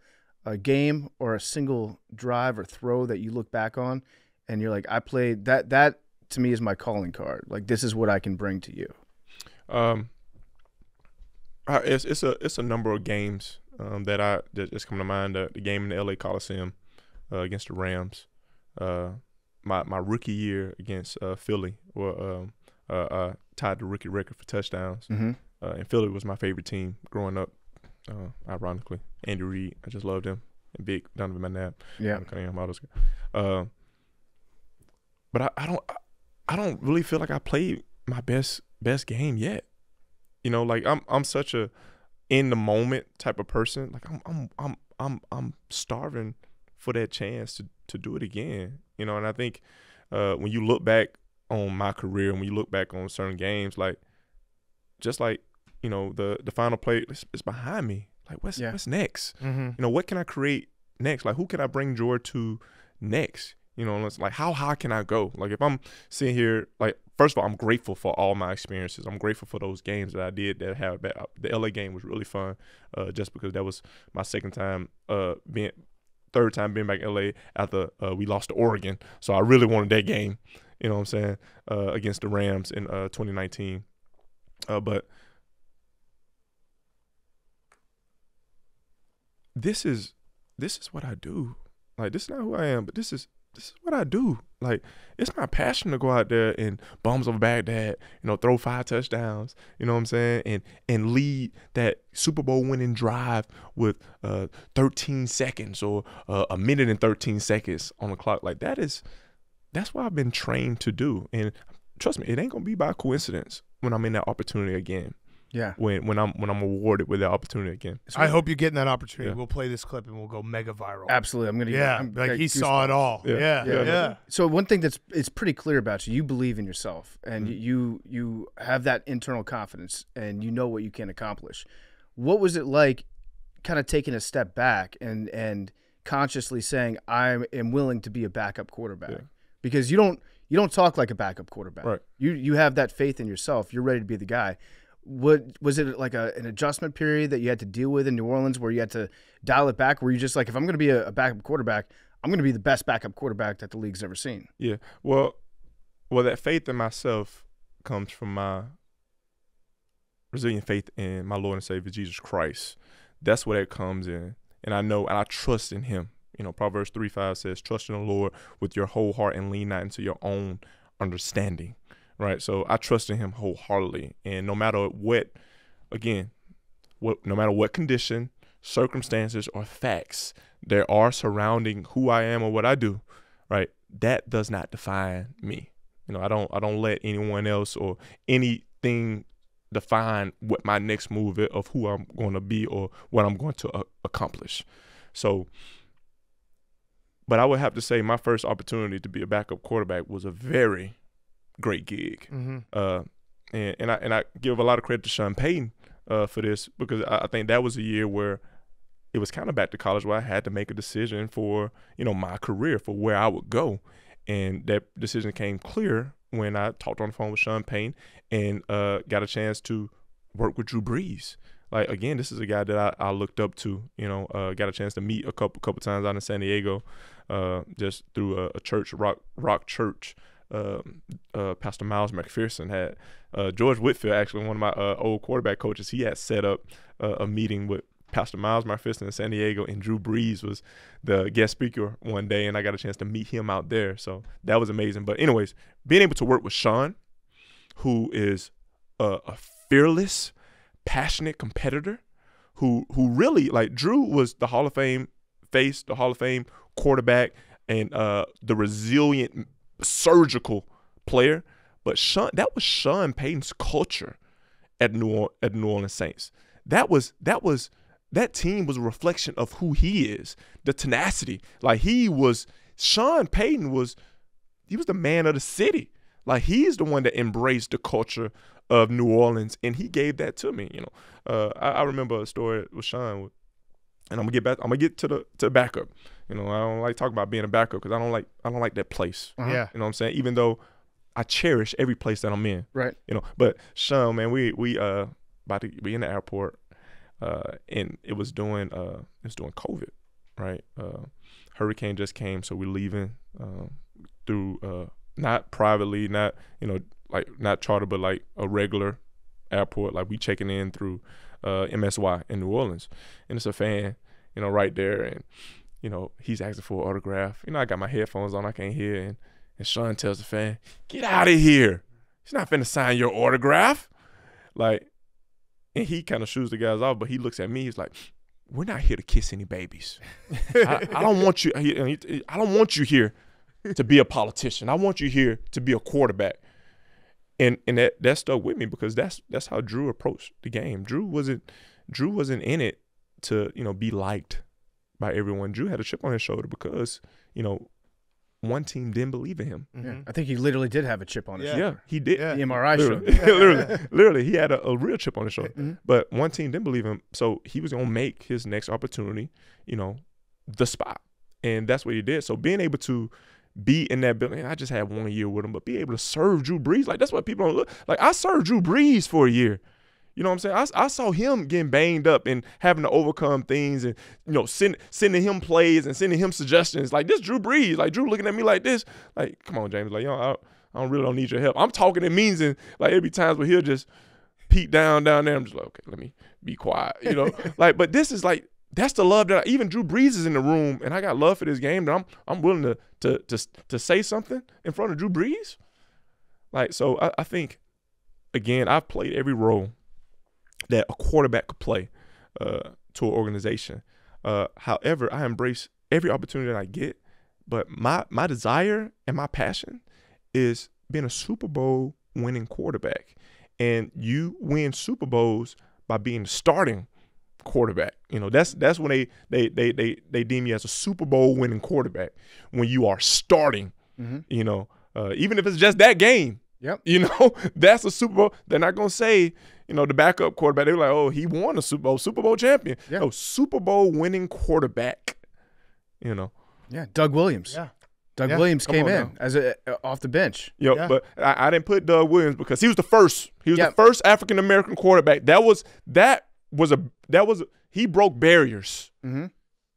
a game or a single drive or throw that you look back on and you're like, I played that, that to me is my calling card. Like, this is what I can bring to you. Um, it's, it's a, it's a number of games, um, that I that just come to mind. Uh, the game in the L A Coliseum, uh, against the Rams, uh, my, my rookie year against, uh, Philly, where, um, uh, uh, tied the rookie record for touchdowns. Mm-hmm. Uh, and Philly was my favorite team growing up. Uh, ironically, Andy Reid, I just loved him, and Big Donovan McNabb. Yeah, kind of all those. Uh, but I, I don't, I, I don't really feel like I played my best best game yet. You know, like I'm I'm such a in the moment type of person. Like I'm I'm I'm I'm I'm starving for that chance to to do it again. You know, and I think uh, when you look back on my career and when you look back on certain games, like just like. You know, the the final play is behind me. Like, what's yeah. what's next? Mm-hmm. You know, what can I create next? Like, who can I bring joy to next? You know, like, how high can I go? Like, if I'm sitting here, like, first of all, I'm grateful for all my experiences. I'm grateful for those games that I did that have that, the L A game was really fun, uh, just because that was my second time uh, being third time being back in L A after uh, we lost to Oregon. So I really wanted that game. You know what I'm saying? Uh, against the Rams in uh, twenty nineteen, uh, but. This is this is what I do. Like, this is not who I am, but this is this is what I do. Like, it's my passion to go out there and bums over Baghdad, you know, throw five touchdowns, you know what I'm saying, and and lead that Super Bowl winning drive with uh, thirteen seconds or uh, a minute and thirteen seconds on the clock. Like, that is that's what I've been trained to do. And trust me, it ain't gonna be by coincidence when I'm in that opportunity again. Yeah. When when I'm when I'm awarded with that opportunity again. So I hope you're getting that opportunity. Yeah. We'll play this clip and we'll go mega viral. Absolutely. I'm gonna Yeah. I'm, like, he saw it all. Yeah. Yeah. Yeah. yeah. yeah. So one thing that's it's pretty clear about you, you believe in yourself and mm-hmm. you you have that internal confidence and you know what you can accomplish. What was it like kind of taking a step back and and consciously saying, I am willing to be a backup quarterback? Yeah. Because you don't you don't talk like a backup quarterback. Right. You you have that faith in yourself. You're ready to be the guy. What, was it like a, an adjustment period that you had to deal with in New Orleans where you had to dial it back? Were you just like, if I'm going to be a, a backup quarterback, I'm going to be the best backup quarterback that the league's ever seen? Yeah. Well, well, that faith in myself comes from my resilient faith in my Lord and Savior, Jesus Christ. That's where that comes in. And I know, and I trust in him. You know, Proverbs three five says, trust in the Lord with your whole heart and lean not into your own understanding. Right, so I trust in him wholeheartedly, and no matter what, again, what, no matter what condition, circumstances, or facts there are surrounding who I am or what I do, right, that does not define me. You know, I don't, I don't let anyone else or anything define what my next move is, of who I'm going to be or what I'm going to uh, accomplish. So, but I would have to say my first opportunity to be a backup quarterback was a very great gig. Mm-hmm. uh, and, and I and I give a lot of credit to Sean Payton uh, for this, because I, I think that was a year where it was kind of back to college, where I had to make a decision for, you know, my career, for where I would go. And that decision came clear when I talked on the phone with Sean Payton and uh, got a chance to work with Drew Brees. Like, again, this is a guy that I, I looked up to, you know, uh, got a chance to meet a couple couple times out in San Diego, uh, just through a, a church, rock, rock church. Uh, uh, Pastor Miles McPherson had uh, George Whitfield, actually one of my uh, old quarterback coaches. He had set up uh, a meeting with Pastor Miles McPherson in San Diego, and Drew Brees was the guest speaker one day, and I got a chance to meet him out there. So that was amazing. But anyways, being able to work with Sean, who is a, a fearless, passionate competitor, who who really, like, Drew was the Hall of Fame face, the Hall of Fame quarterback, and uh, the resilient, surgical player. But Sean, that was Sean Payton's culture at New at New Orleans Saints. That was that was that team was a reflection of who he is. The tenacity, like he was, Sean Payton was, he was the man of the city. Like he's the one that embraced the culture of New Orleans, and he gave that to me. You know, uh, I, I remember a story with Sean, and I'm gonna get back. I'm gonna get to the to the backup. You know, I don't like talking about being a backup because I don't like I don't like that place. Uh-huh. Yeah, you know what I'm saying. Even though I cherish every place that I'm in. Right. You know, but Sean, man, we we uh about to be in the airport, uh, and it was doing uh it was doing COVID, right? Uh, hurricane just came, so we're leaving uh, through uh not privately, not you know like not charter, but like a regular airport. Like we checking in through uh M S Y in New Orleans, and it's a fan, you know, right there, and you know, he's asking for an autograph. You know, I got my headphones on, I can't hear. And, and Sean tells the fan, get out of here. He's not finna sign your autograph. Like, and he kind of shoos the guys off, but he looks at me, he's like, we're not here to kiss any babies. I, I don't want you, I don't want you here to be a politician. I want you here to be a quarterback. And and that, that stuck with me, because that's that's how Drew approached the game. Drew wasn't Drew wasn't in it to, you know, be liked by everyone. Drew had a chip on his shoulder because, you know, one team didn't believe in him. Mm-hmm. I think he literally did have a chip on his yeah. shoulder. Yeah, he did. Yeah. The M R I literally. shoulder. literally, literally, he had a, a real chip on his shoulder. Mm-hmm. But one team didn't believe him, so he was going to make his next opportunity, you know, the spot. And that's what he did. So being able to be in that building, I just had one year with him, but be able to serve Drew Brees, like that's what people don't look. Like I served Drew Brees for a year. You know what I'm saying? I, I saw him getting banged up and having to overcome things, and, you know, send, sending him plays and sending him suggestions. Like, this Drew Brees. Like, Drew looking at me like this. Like, come on, James. Like, you know, I, I don't really don't need your help. I'm talking in means, and, like, it'd be times where he'll just peek down, down there. I'm just like, okay, let me be quiet, you know? Like, but this is, like, that's the love that I, even Drew Brees is in the room, and I got love for this game, that I'm I'm willing to, to, to, to say something in front of Drew Brees. Like, so I, I think, again, I've played every role that a quarterback could play uh, to an organization. Uh, however, I embrace every opportunity that I get, but my my desire and my passion is being a Super Bowl winning quarterback. And you win Super Bowls by being the starting quarterback. You know, that's that's when they they they they they deem you as a Super Bowl winning quarterback, when you are starting. Mm-hmm. You know, uh, even if it's just that game. Yep. You know, that's a Super Bowl. They're not going to say, you know, the backup quarterback. They're like, oh, he won a Super Bowl, Super Bowl champion. Yeah. No, Super Bowl winning quarterback, you know. Yeah, Doug Williams. Yeah. Doug yeah, Williams came in now. as a uh, off the bench. Yep, yeah. But I, I didn't put Doug Williams because he was the first. He was yep. the first African American quarterback. That was that was a that was a, he broke barriers. Mm-hmm.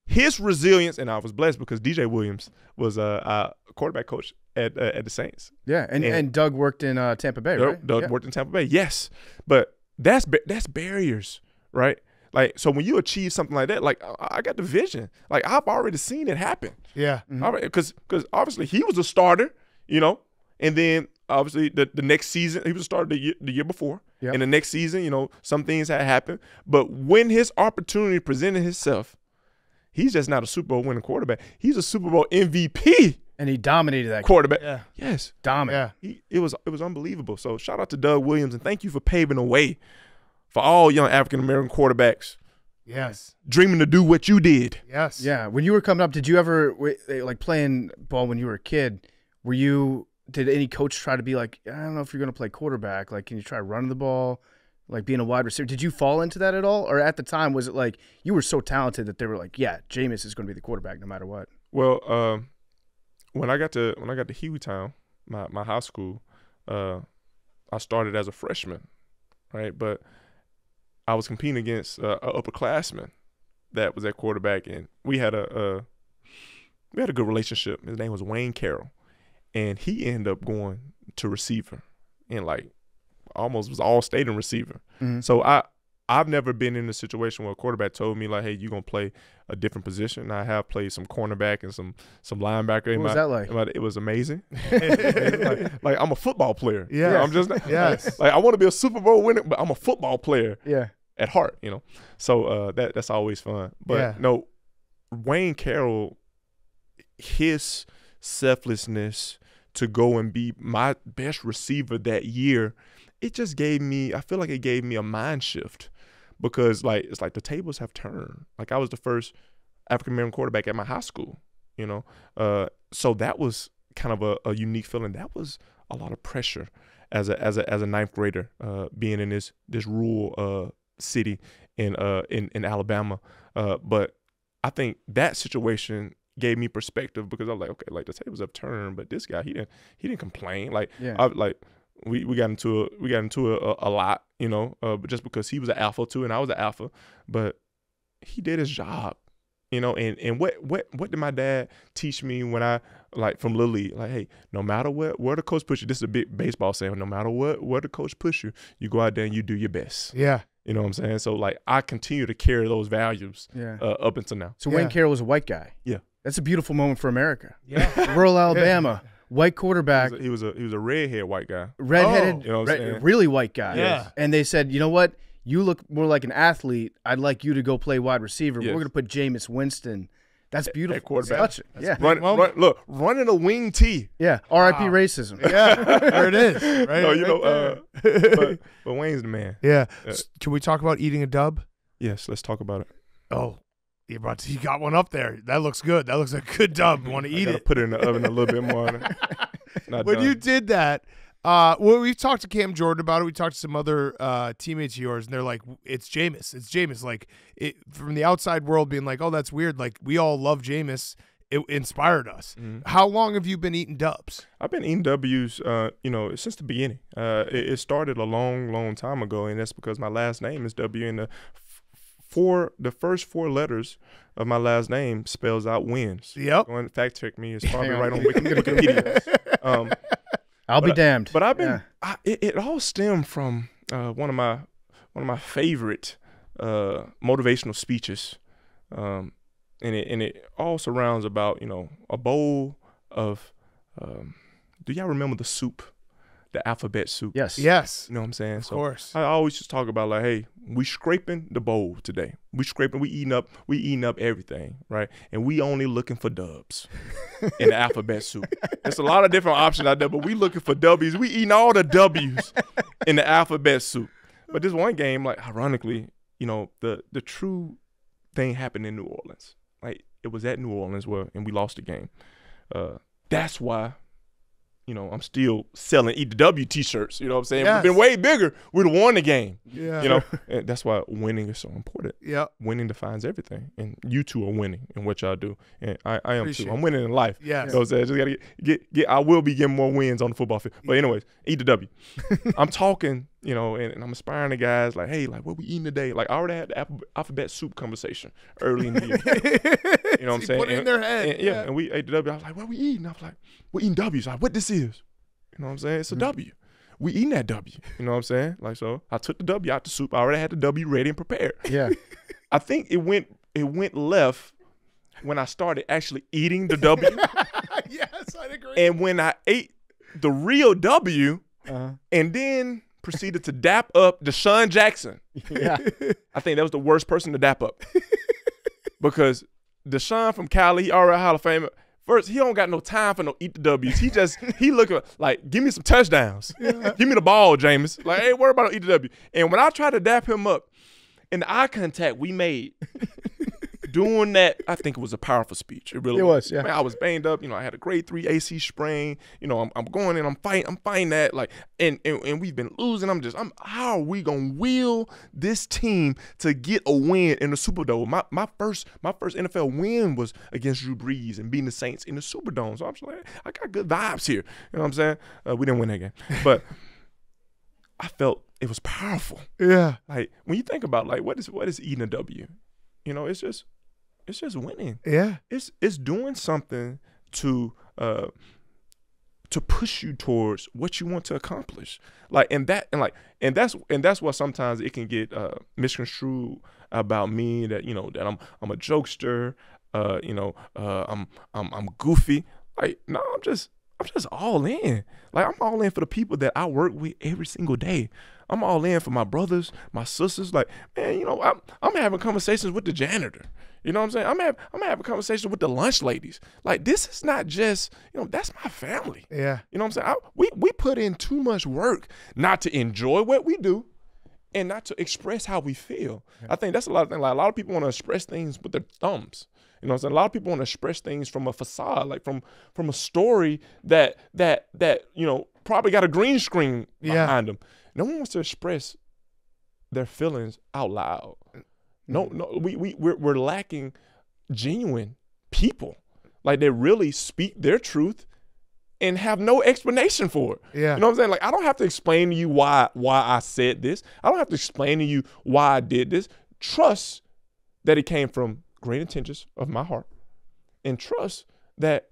His resilience, and I was blessed because D J Williams was a, a quarterback coach at uh, at the Saints. Yeah, and and, and Doug worked in uh, Tampa Bay. Doug, right? Doug yeah. worked in Tampa Bay. Yes, but that's that's barriers, right? Like, so when you achieve something like that, like, I got the vision. Like, I've already seen it happen. Yeah. Because mm-hmm. because obviously he was a starter, you know, and then obviously the, the next season, he was a starter the year, the year before. Yep. And the next season, you know, some things had happened. But when his opportunity presented itself, he's just not a Super Bowl winning quarterback. He's a Super Bowl M V P. And he dominated that quarterback. Yeah. Yes. Dominant. Yeah. He, it was it was unbelievable. So shout out to Doug Williams, and thank you for paving the way for all young African American quarterbacks, yes, dreaming to do what you did. Yes, yeah. When you were coming up, did you ever like playing ball when you were a kid? Were you? Did any coach try to be like, I don't know if you're going to play quarterback? Like, can you try running the ball, like being a wide receiver? Did you fall into that at all, or at the time was it like you were so talented that they were like, yeah, Jameis is going to be the quarterback no matter what? Well, uh, when I got to when I got to Hueytown, my my high school, uh, I started as a freshman, right, but I was competing against uh, an upperclassman that was at quarterback, and we had a uh, we had a good relationship. His name was Wayne Carroll, and he ended up going to receiver, and like almost was all state in receiver. Mm-hmm. So I I've never been in a situation where a quarterback told me like, hey, you gonna play a different position. And I have played some cornerback and some some linebacker. What in was my, that like? My, it was amazing. like, like I'm a football player. Yeah, you know, I'm just not, yes. Like, like I want to be a Super Bowl winner, but I'm a football player. Yeah. At heart, you know, so uh, that that's always fun. But yeah. no, Wayne Carroll, his selflessness to go and be my best receiver that year, it just gave me. I feel like it gave me a mind shift because like it's like the tables have turned. Like I was the first African American quarterback at my high school, you know, uh, so that was kind of a, a unique feeling. That was a lot of pressure as a as a as a ninth grader uh, being in this this rural. Uh, city in uh in, in Alabama. Uh but I think that situation gave me perspective because I was like, okay, like the tables have turned, but this guy he didn't he didn't complain. Like yeah. I like we, we got into a we got into a, a lot, you know, uh but just because he was an alpha too and I was an alpha, but he did his job. You know, and, and what what what did my dad teach me when I like from Little League? Like, hey, no matter what where the coach push you, this is a big baseball saying, no matter what where the coach push you, you go out there and you do your best. Yeah. You know what I'm saying? So, like, I continue to carry those values yeah. uh, up until now. So, yeah. Wayne Carroll was a white guy. Yeah. That's a beautiful moment for America. Yeah. Rural Alabama, yeah. white quarterback. He was a, he was a, he was a redhead white guy. Redheaded, oh. you know what red, I'm really white guy. Yeah. And they said, you know what? You look more like an athlete. I'd like you to go play wide receiver. Yes. We're going to put Jameis Winston. That's beautiful. At quarterback. That's yeah. Run, run, look, running a wing tee. Yeah. R I P Wow. Racism. Yeah. There it is. Right? No, you right know, uh, but, but Wayne's the man. Yeah. Uh, Can we talk about eating a dub? Yes, let's talk about it. Oh, you brought you got one up there. That looks good. That looks like a good dub. Want to eat gotta it? Put it in the oven a little bit more. Not when done. You did that, uh, well, we've talked to Cam Jordan about it. We talked to some other uh, teammates of yours, and they're like, "It's Jameis. It's Jameis." Like it, from the outside world, being like, "Oh, that's weird." Like we all love Jameis. It inspired us. Mm-hmm. How long have you been eating dubs? I've been eating W's, uh, you know, since the beginning. Uh, it, it started a long, long time ago, and that's because my last name is W, and the four, the first four letters of my last name spells out wins. Yep. Go and fact check me. It's probably right on Wikipedia. um, I'll be I, damned. But I've been. Yeah. I, it, it all stemmed from uh, one of my one of my favorite uh, motivational speeches. Um, And it and it all surrounds about, you know, a bowl of, um, do y'all remember the soup, the alphabet soup? Yes. Yes. You know what I'm saying? Of so course. I always just talk about like, hey, we scraping the bowl today. We scraping, we eating up, we eating up everything, right? And we only looking for dubs in the alphabet soup. There's a lot of different options out there, but we looking for W's. We eating all the W's in the alphabet soup. But this one game, like ironically, you know, the the true thing happened in New Orleans. Like, it was at New Orleans where, and we lost the game. Uh, that's why you know, I'm still selling E W T-shirts. You know what I'm saying? Yes. We've been way bigger. We'd have won the game. Yeah. You know, and that's why winning is so important. Yeah. Winning defines everything, and you two are winning in what y'all do, and I, I am Appreciate too. I'm winning in life. Yeah. You know what I'm saying? Just gotta get, get, get. I will be getting more wins on the football field. But anyways, E W. I'm talking, you know, and, and I'm inspiring the guys like, hey, like, what we eating today? Like, I already had the alphabet, alphabet soup conversation early in the year. You know what I'm saying? Put it in their head. And, yeah, yeah, and we ate the W. I was like, what are we eating? I was like, we're eating W's. Like, what this is? You know what I'm saying? It's a mm-hmm. W. We eating that W. You know what I'm saying? Like, so I took the W out the soup. I already had the W ready and prepared. Yeah. I think it went it went left when I started actually eating the W. Yes, I agree. And when I ate the real W, uh-huh. and then proceeded to dap up Deshaun Jackson. Yeah. I think that was the worst person to dap up. Because Deshaun from Cali, he already Hall of Famer. First, he don't got no time for no eat the W's. He just, he looking like, give me some touchdowns. Yeah. Give me the ball, Jameis. Like, hey, worry about no eat the W. And when I tried to dap him up, in the eye contact we made, doing that, I think it was a powerful speech. It really it was. was. Yeah. Man, I was banged up. You know, I had a grade three A C sprain. You know, I'm, I'm going in, I'm fighting, I'm fighting that. Like, and, and, and we've been losing. I'm just, I'm, how are we going to wheel this team to get a win in the Superdome? My my first my first N F L win was against Drew Brees and beating the Saints in the Superdome. So I'm just like, I got good vibes here. You know what I'm saying? Uh, we didn't win that game. But I felt it was powerful. Yeah. Like, when you think about, like, what is, what is eating a W? You know, it's just, It's just winning. Yeah. It's it's doing something to uh to push you towards what you want to accomplish. Like and that and like and that's and that's what sometimes it can get uh misconstrued about me, that you know that I'm I'm a jokester, uh you know, uh I'm I'm I'm goofy. Like no, I'm just I'm just all in. Like I'm all in for the people that I work with every single day. I'm all in for my brothers, my sisters. Like, man, you know, I'm I'm having conversations with the janitor. You know what I'm saying? I'm having I'm having conversations with the lunch ladies. Like, this is not just, you know, that's my family. Yeah. You know what I'm saying? I, we we put in too much work not to enjoy what we do and not to express how we feel. Yeah. I think that's a lot of things. Like, a lot of people want to express things with their thumbs. You know what I'm saying? A lot of people want to express things from a facade, like from from a story that that that, you know, probably got a green screen yeah. behind them. No one wants to express their feelings out loud. No, no, we we we're, we're lacking genuine people, like they really speak their truth and have no explanation for it. Yeah, you know what I'm saying? Like I don't have to explain to you why why I said this. I don't have to explain to you why I did this. Trust that it came from great intentions of my heart, and trust that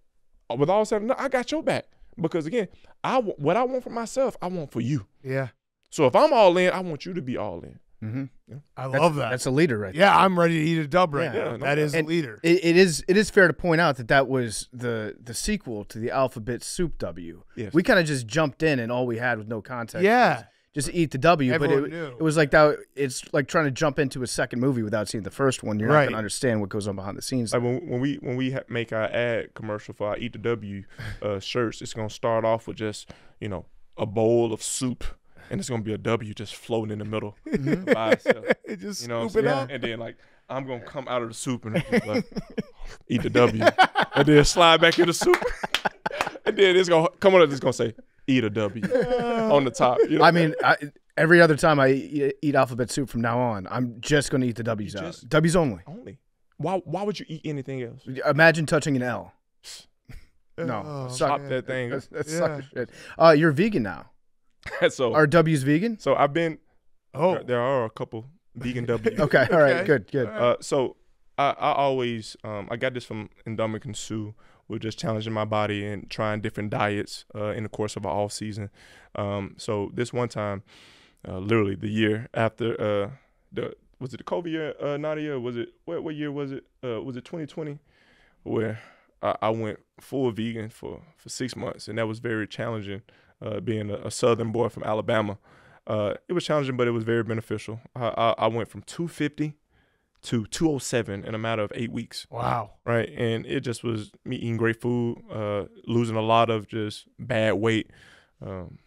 with all said and done, I got your back. Because again, I what I want for myself, I want for you. Yeah. So if I'm all in, I want you to be all in. Mm-hmm. Yeah. I love that's, that. That's a leader, right? Yeah, there. I'm ready to eat a dub right yeah, now. Yeah, no, that is and a leader. It, it is. It is fair to point out that that was the the sequel to the Alphabet Soup W. Yes. We kind of just jumped in, and all we had was no context. Yeah, just eat the W. Everyone but it, knew. It was like that. It's like trying to jump into a second movie without seeing the first one. You're right. Not gonna understand what goes on behind the scenes. Like when, when we when we ha make our ad commercial for our Eat the W uh, shirts, it's gonna start off with just you know a bowl of soup. And it's gonna be a W just floating in the middle mm-hmm. by itself. It just you know, scoop it up. And then like I'm gonna come out of the soup and just, like, eat the W, and then slide back in the soup, and then it's gonna come on up. It's gonna say eat a W on the top. You know? I mean, I, every other time I eat, eat alphabet soup from now on, I'm just gonna eat the W's you out. Just, W's only. Only. Why? Why would you eat anything else? Imagine touching an L. No, oh, suck man. That thing. That's, that's yeah. suck shit. Uh, you're vegan now. So are W's vegan? So I've been. Oh, there, there are a couple vegan W's. Okay, all right, okay. good, good. Uh, so I, I always, um, I got this from Ndamukong Suh. We're just challenging my body and trying different diets uh, in the course of our off season. Um, so this one time, uh, literally the year after uh, the was it the COVID year, uh, Nadia? Was it what? What year was it? Uh, was it twenty twenty? Where I, I went full vegan for for six months, and that was very challenging. Uh, being a, a Southern boy from Alabama, uh, it was challenging, but it was very beneficial. I, I, I went from two fifty to two oh seven in a matter of eight weeks. Wow. Right. And it just was me eating great food, uh, losing a lot of just bad weight. Um,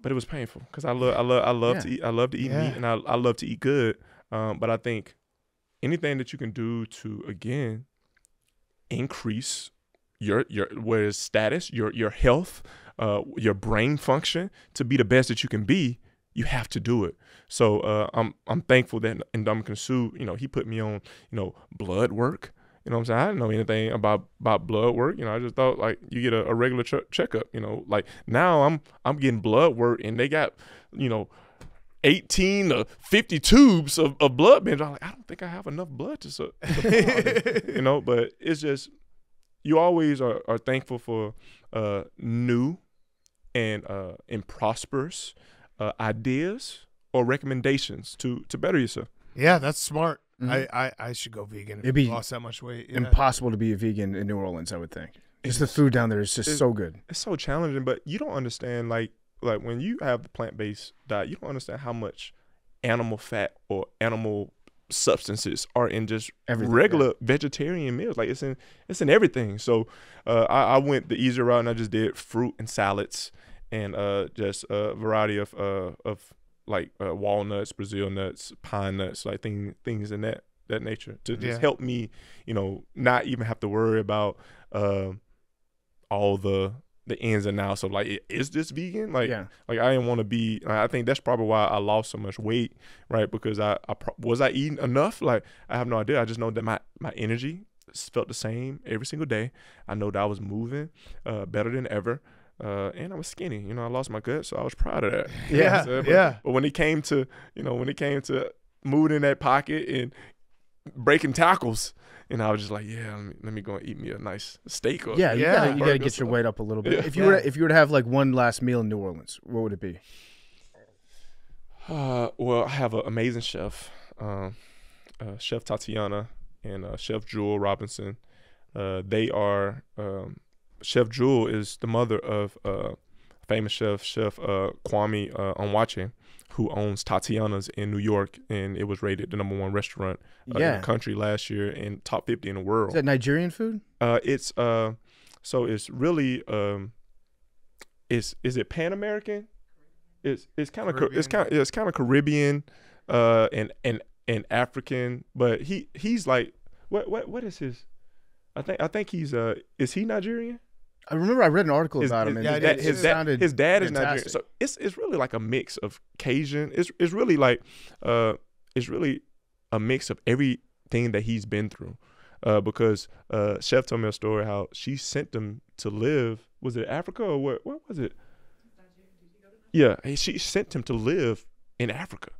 but it was painful because I love, I love, I love yeah. to eat, I love to eat yeah. meat and I, I love to eat good. Um, but I think anything that you can do to, again, increase your your where is status, your your health, uh, your brain function to be the best that you can be, you have to do it. So uh, I'm I'm thankful that Ndamukong Suh, you know, he put me on, you know, blood work. You know what I'm saying? I didn't know anything about about blood work. You know, I just thought like you get a, a regular ch checkup. You know, like now I'm I'm getting blood work and they got, you know, eighteen to fifty tubes of, of blood bench. I'm like, I don't think I have enough blood to, su to you know, but it's just, you always are, are thankful for uh, new and uh, and prosperous uh, ideas or recommendations to to better yourself. Yeah, that's smart. Mm-hmm. I, I I should go vegan. If it'd be lost that much weight. Yeah. Impossible to be a vegan in New Orleans, I would think. Just it's, the food down there is just so good. It's so challenging, but you don't understand like. Like when you have the plant-based diet, you don't understand how much animal fat or animal substances are in just everything, regular yeah. vegetarian meals. Like it's in it's in everything. So uh, I, I went the easier route and I just did fruit and salads and uh, just a variety of uh, of like uh, walnuts, Brazil nuts, pine nuts, like thing, things in that that nature to just yeah. help me, you know, not even have to worry about uh, all the. the ins and outs of like, is this vegan? Like, yeah. like I didn't want to be, I think that's probably why I lost so much weight, right? Because I, I pro was I eating enough? Like, I have no idea. I just know that my, my energy felt the same every single day. I know that I was moving uh, better than ever. Uh, and I was skinny, you know, I lost my gut. So I was proud of that. Yeah. You know, but, yeah. But when it came to, you know, when it came to moving in that pocket and breaking tackles, and I was just like, yeah, let me, let me go and eat me a nice steak. Or yeah, you yeah. gotta, you gotta get your weight up a little bit. Yeah. If you yeah. were, to, if you were to have like one last meal in New Orleans, what would it be? Uh, well, I have an amazing chef, um, uh, Chef Tatiana and uh, Chef Jewel Robinson. Uh, they are um, Chef Jewel is the mother of uh, famous chef Chef uh, Kwame uh, Onwuachi, who owns Tatiana's in New York, and it was rated the number one restaurant uh, yeah. in the country last year and top fifty in the world. Is that Nigerian food? Uh, it's uh, so it's really um, is is it Pan American? It's it's kind of it's kind it's kind of Caribbean, uh, and and and African. But he he's like what what what is his? I think I think he's uh is he Nigerian? I remember I read an article his, about his, him. And yeah, his, his, dad, his dad is Nigerian, so it's it's really like a mix of Cajun. It's it's really like uh, it's really a mix of everything that he's been through. Uh, because uh, Chef told me a story how she sent him to live. Was it Africa or what? What was it? Yeah, she sent him to live in Africa.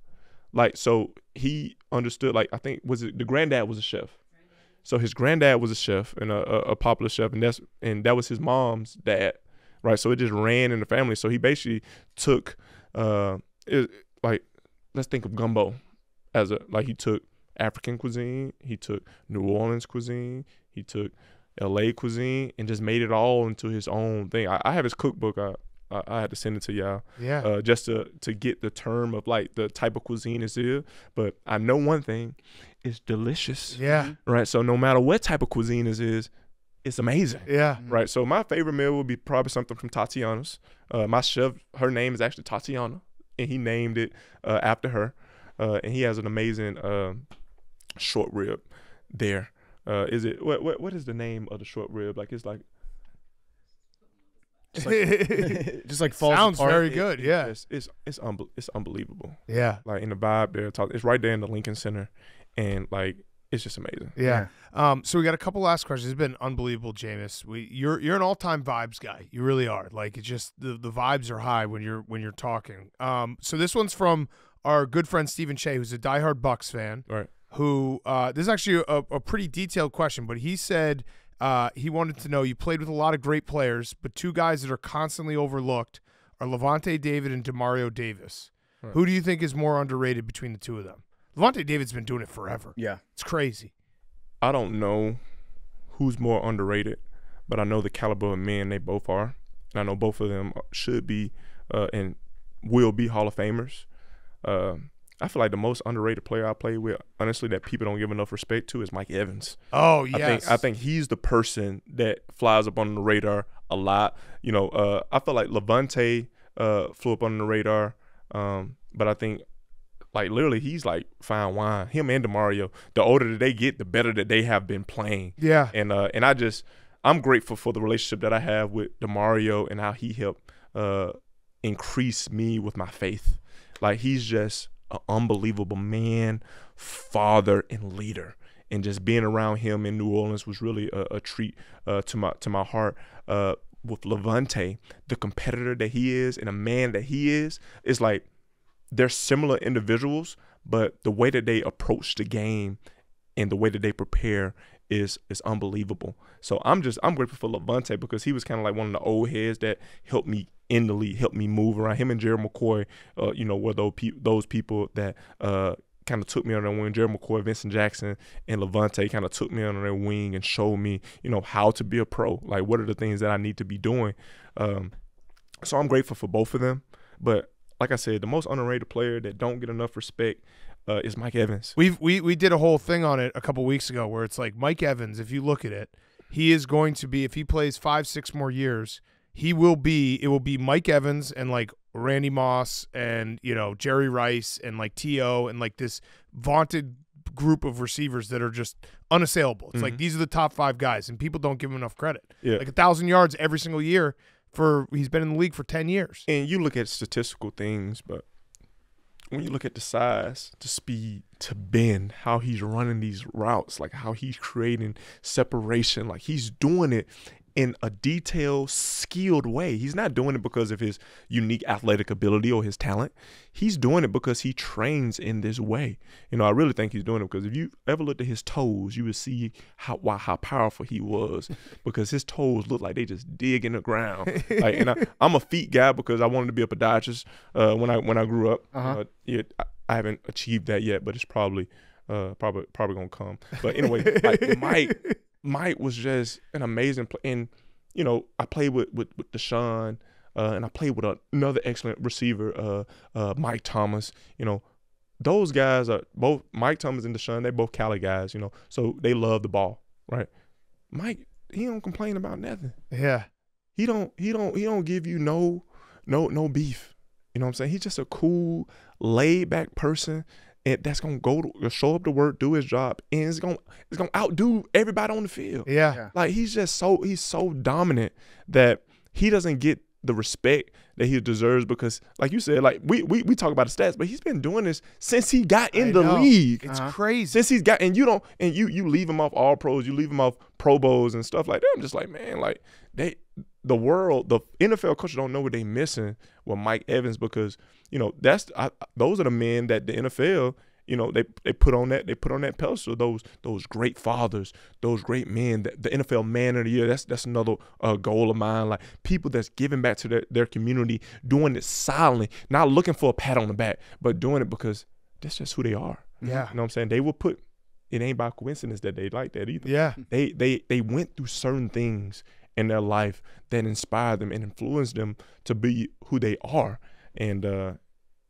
Like so, he understood. Like I think was it the granddad was a chef. So his granddad was a chef and a, a, a popular chef, and that's and that was his mom's dad, right? So it just ran in the family. So he basically took, uh, it, like, let's think of gumbo, as a like he took African cuisine, he took New Orleans cuisine, he took L A cuisine, and just made it all into his own thing. I, I have his cookbook. I, I I had to send it to y'all, yeah, uh, just to to get the term of like the type of cuisine is here. But I know one thing. It's delicious. Yeah. Right. So no matter what type of cuisine this is, it's amazing. Yeah. Right. So my favorite meal would be probably something from Tatiana's. Uh, my chef, her name is actually Tatiana, and he named it uh, after her. Uh, and he has an amazing uh, short rib there. Uh, is it what, what? What is the name of the short rib? Like it's like. Just like, just like falls sounds apart. Very good. It, yeah. It's it's it's, unbe it's unbelievable. Yeah. Like in the vibe there, it's right there in the Lincoln Center. And like it's just amazing. Yeah. yeah. Um. So we got a couple last questions. It's been unbelievable, Jameis. We you're you're an all time vibes guy. You really are. Like it's just the the vibes are high when you're when you're talking. Um. So this one's from our good friend Stephen Shea, who's a diehard Bucks fan. All right. Who uh, this is actually a, a pretty detailed question, but he said uh, he wanted to know you played with a lot of great players, but two guys that are constantly overlooked are Lavonte David and Demario Davis. Right. Who do you think is more underrated between the two of them? Lavonte David's been doing it forever. Yeah. It's crazy. I don't know who's more underrated, but I know the caliber of men they both are. And I know both of them should be uh, and will be Hall of Famers. Uh, I feel like the most underrated player I played with, honestly, that people don't give enough respect to is Mike Evans. Oh, yes. I think, I think he's the person that flies up on the radar a lot. You know, uh, I feel like Lavonte uh, flew up on the radar, um, but I think – like literally, he's like fine wine. Him and Demario. The older that they get, the better that they have been playing. Yeah. And uh, and I just I'm grateful for the relationship that I have with Demario and how he helped uh, increase me with my faith. Like, he's just an unbelievable man, father, and leader. And just being around him in New Orleans was really a, a treat uh, to my to my heart. Uh, with Lavonte, the competitor that he is and a man that he is, it's like they're similar individuals, but the way that they approach the game and the way that they prepare is is unbelievable. So I'm just I'm grateful for Lavonte, because he was kind of like one of the old heads that helped me in the league, helped me move around. Him and Jerry McCoy, uh, you know, were those pe those people that. Uh, kind of took me on their wing. Jerry McCoy, Vincent Jackson, and Lavonte kind of took me on their wing and showed me, you know, how to be a pro. Like, what are the things that I need to be doing? Um, so I'm grateful for both of them. But like I said, the most underrated player that don't get enough respect uh, is Mike Evans. We've, we we did a whole thing on it a couple weeks ago where it's like Mike Evans, if you look at it, he is going to be, if he plays five, six more years, he will be, it will be Mike Evans and like Randy Moss and, you know, Jerry Rice and like T O and like this vaunted group of receivers that are just unassailable. It's mm-hmm. like these are the top five guys, and people don't give him enough credit. Yeah. Like a thousand yards every single year for he's been in the league for ten years. And you look at statistical things, but when you look at the size, the speed, to bend, how he's running these routes, like how he's creating separation, like he's doing it in a detailed, skilled way. He's not doing it because of his unique athletic ability or his talent. He's doing it because he trains in this way. You know, I really think he's doing it because if you ever looked at his toes, you would see how why, how powerful he was, because his toes look like they just dig in the ground. Like, and I, I'm a feet guy because I wanted to be a podiatrist uh, when I when I grew up. Uh-huh. uh, it, I, I haven't achieved that yet, but it's probably uh, probably probably gonna come. But anyway, like Mike. Mike was just an amazing player. And, you know, I played with, with, with Deshaun, uh, and I played with another excellent receiver, uh, uh, Mike Thomas. You know, those guys are both, Mike Thomas and Deshaun, they're both Cali guys, you know, so they love the ball, right? Mike, he don't complain about nothing. Yeah. He don't, he don't, he don't give you no, no, no beef. You know what I'm saying? He's just a cool, laid back person. And that's gonna go to show up to work, do his job, and it's gonna it's gonna outdo everybody on the field. Yeah. yeah, like he's just so he's so dominant that he doesn't get the respect that he deserves, because, like you said, like we we we talk about the stats, but he's been doing this since he got in I the know. league. It's uh-huh. crazy since he's got, and you don't and you you leave him off all pros, you leave him off Pro Bowls and stuff like that. I'm just like, man, like they the world, the N F L coaches don't know what they missing with Mike Evans, because, you know, that's I, those are the men that the N F L, you know, they they put on that they put on that pedestal. Those those great fathers, those great men. The, the N F L Man of the Year. That's that's another uh, goal of mine. Like people that's giving back to their their community, doing it silently, not looking for a pat on the back, but doing it because that's just who they are. Yeah, you know what I'm saying? They will put. It ain't by coincidence that they like that either. Yeah, they they they went through certain things in their life that inspire them and influence them to be who they are, and uh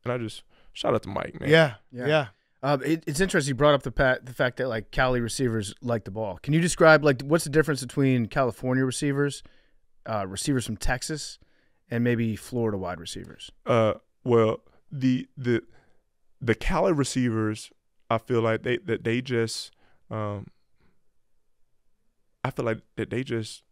and I just shout out to Mike, man. Yeah, yeah, yeah. Um, it, it's interesting you brought up the pat the fact that like Cali receivers like the ball. Can you describe like what's the difference between California receivers, uh, receivers from Texas, and maybe Florida wide receivers? Uh, well, the the the Cali receivers, I feel like they that they just, um, I feel like that they just.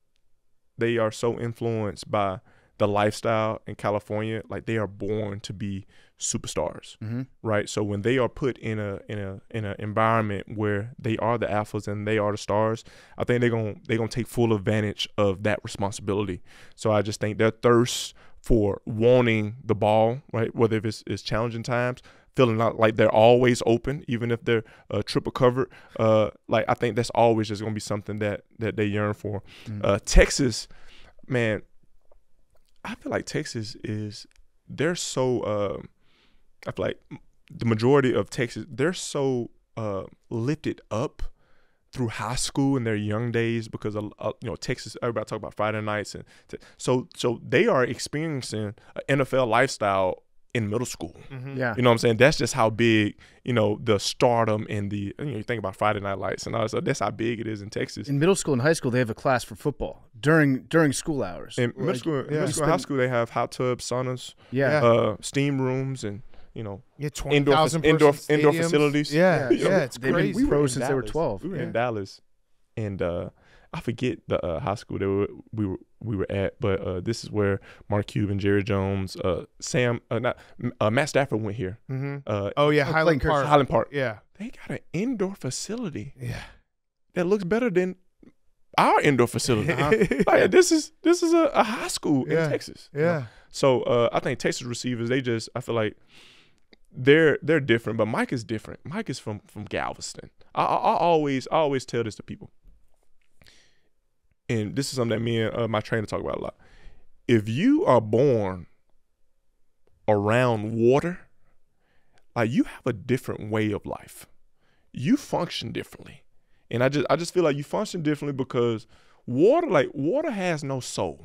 They are so influenced by the lifestyle in California, like they are born to be superstars, mm-hmm. right? So when they are put in a in a in an environment where they are the alphas and they are the stars, I think they're gonna they're gonna take full advantage of that responsibility. So I just think their thirst for wanting the ball, right, whether if it's, it's challenging times, feeling like they're always open, even if they're uh, triple covered. Uh, like I think that's always just gonna be something that that they yearn for. Mm-hmm. uh, Texas, man, I feel like Texas is they're so. Uh, I feel like the majority of Texas they're so uh, lifted up through high school in their young days because of, uh, you know, Texas. Everybody talk about Friday nights, and so so they are experiencing an N F L lifestyle in middle school. Mm-hmm. Yeah. You know what I'm saying? That's just how big, you know, the stardom and the, you know, you think about Friday Night Lights and all that stuff. That's how big it is in Texas. In middle school and high school, they have a class for football during during school hours. In middle school, like, yeah. middle school and high school, they have hot tubs, saunas, yeah. uh, steam rooms, and, you know, yeah, twenty, indoor, indoor, indoor facilities. Yeah, yeah, you know, yeah, it's crazy. We were pro since Dallas. They were twelve. We were yeah. in Dallas. and uh, I forget the uh, high school that we were, we were we were at, but uh, this is where Mark Cuban, Jerry Jones, uh, Sam, uh, not uh, Matt Stafford went here. Mm-hmm. uh, oh yeah, Highland Park. Highland Park. Yeah, they got an indoor facility. Yeah, that looks better than our indoor facility. Uh-huh. Like this is this is a, a high school yeah. in Texas. Yeah. You know? So uh, I think Texas receivers, they just I feel like they're they're different, but Mike is different. Mike is from from Galveston. I, I, I always I always tell this to people. And this is something that me and uh, my trainer talk about a lot. If you are born around water, like you have a different way of life. You function differently. And I just I just feel like you function differently because water, like water has no soul.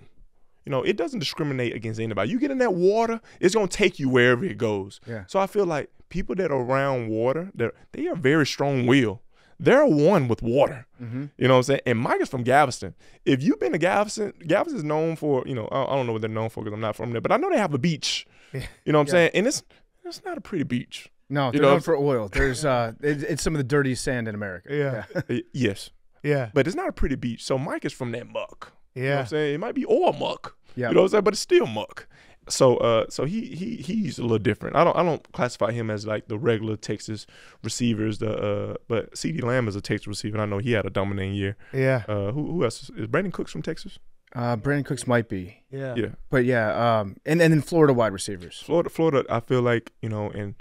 You know, it doesn't discriminate against anybody. You get in that water, it's gonna take you wherever it goes. Yeah. So I feel like people that are around water, they are very strong-willed. They're one with water. Mm-hmm. You know what I'm saying? And Mike is from Galveston. If you've been to Galveston, Galveston is known for, you know, I, I don't know what they're known for because I'm not from there, but I know they have a beach. Yeah. You know what I'm yeah. saying? And it's it's not a pretty beach. No, they're you know, known for oil. There's uh, it, it's some of the dirtiest sand in America. Yeah. yeah. Yes. Yeah. But it's not a pretty beach. So Mike is from that muck. Yeah. You know what I'm saying? It might be oil muck. Yeah. You know what I'm saying? But it's still muck. So uh so he he he's a little different. I don't I don't classify him as like the regular Texas receivers, the uh but CeeDee Lamb is a Texas receiver. I know he had a dominating year. Yeah. Uh who who else is Brandon Cooks from Texas? Uh Brandon Cooks might be. Yeah. Yeah. But yeah, um and, and then Florida wide receivers. Florida Florida, I feel like, you know, and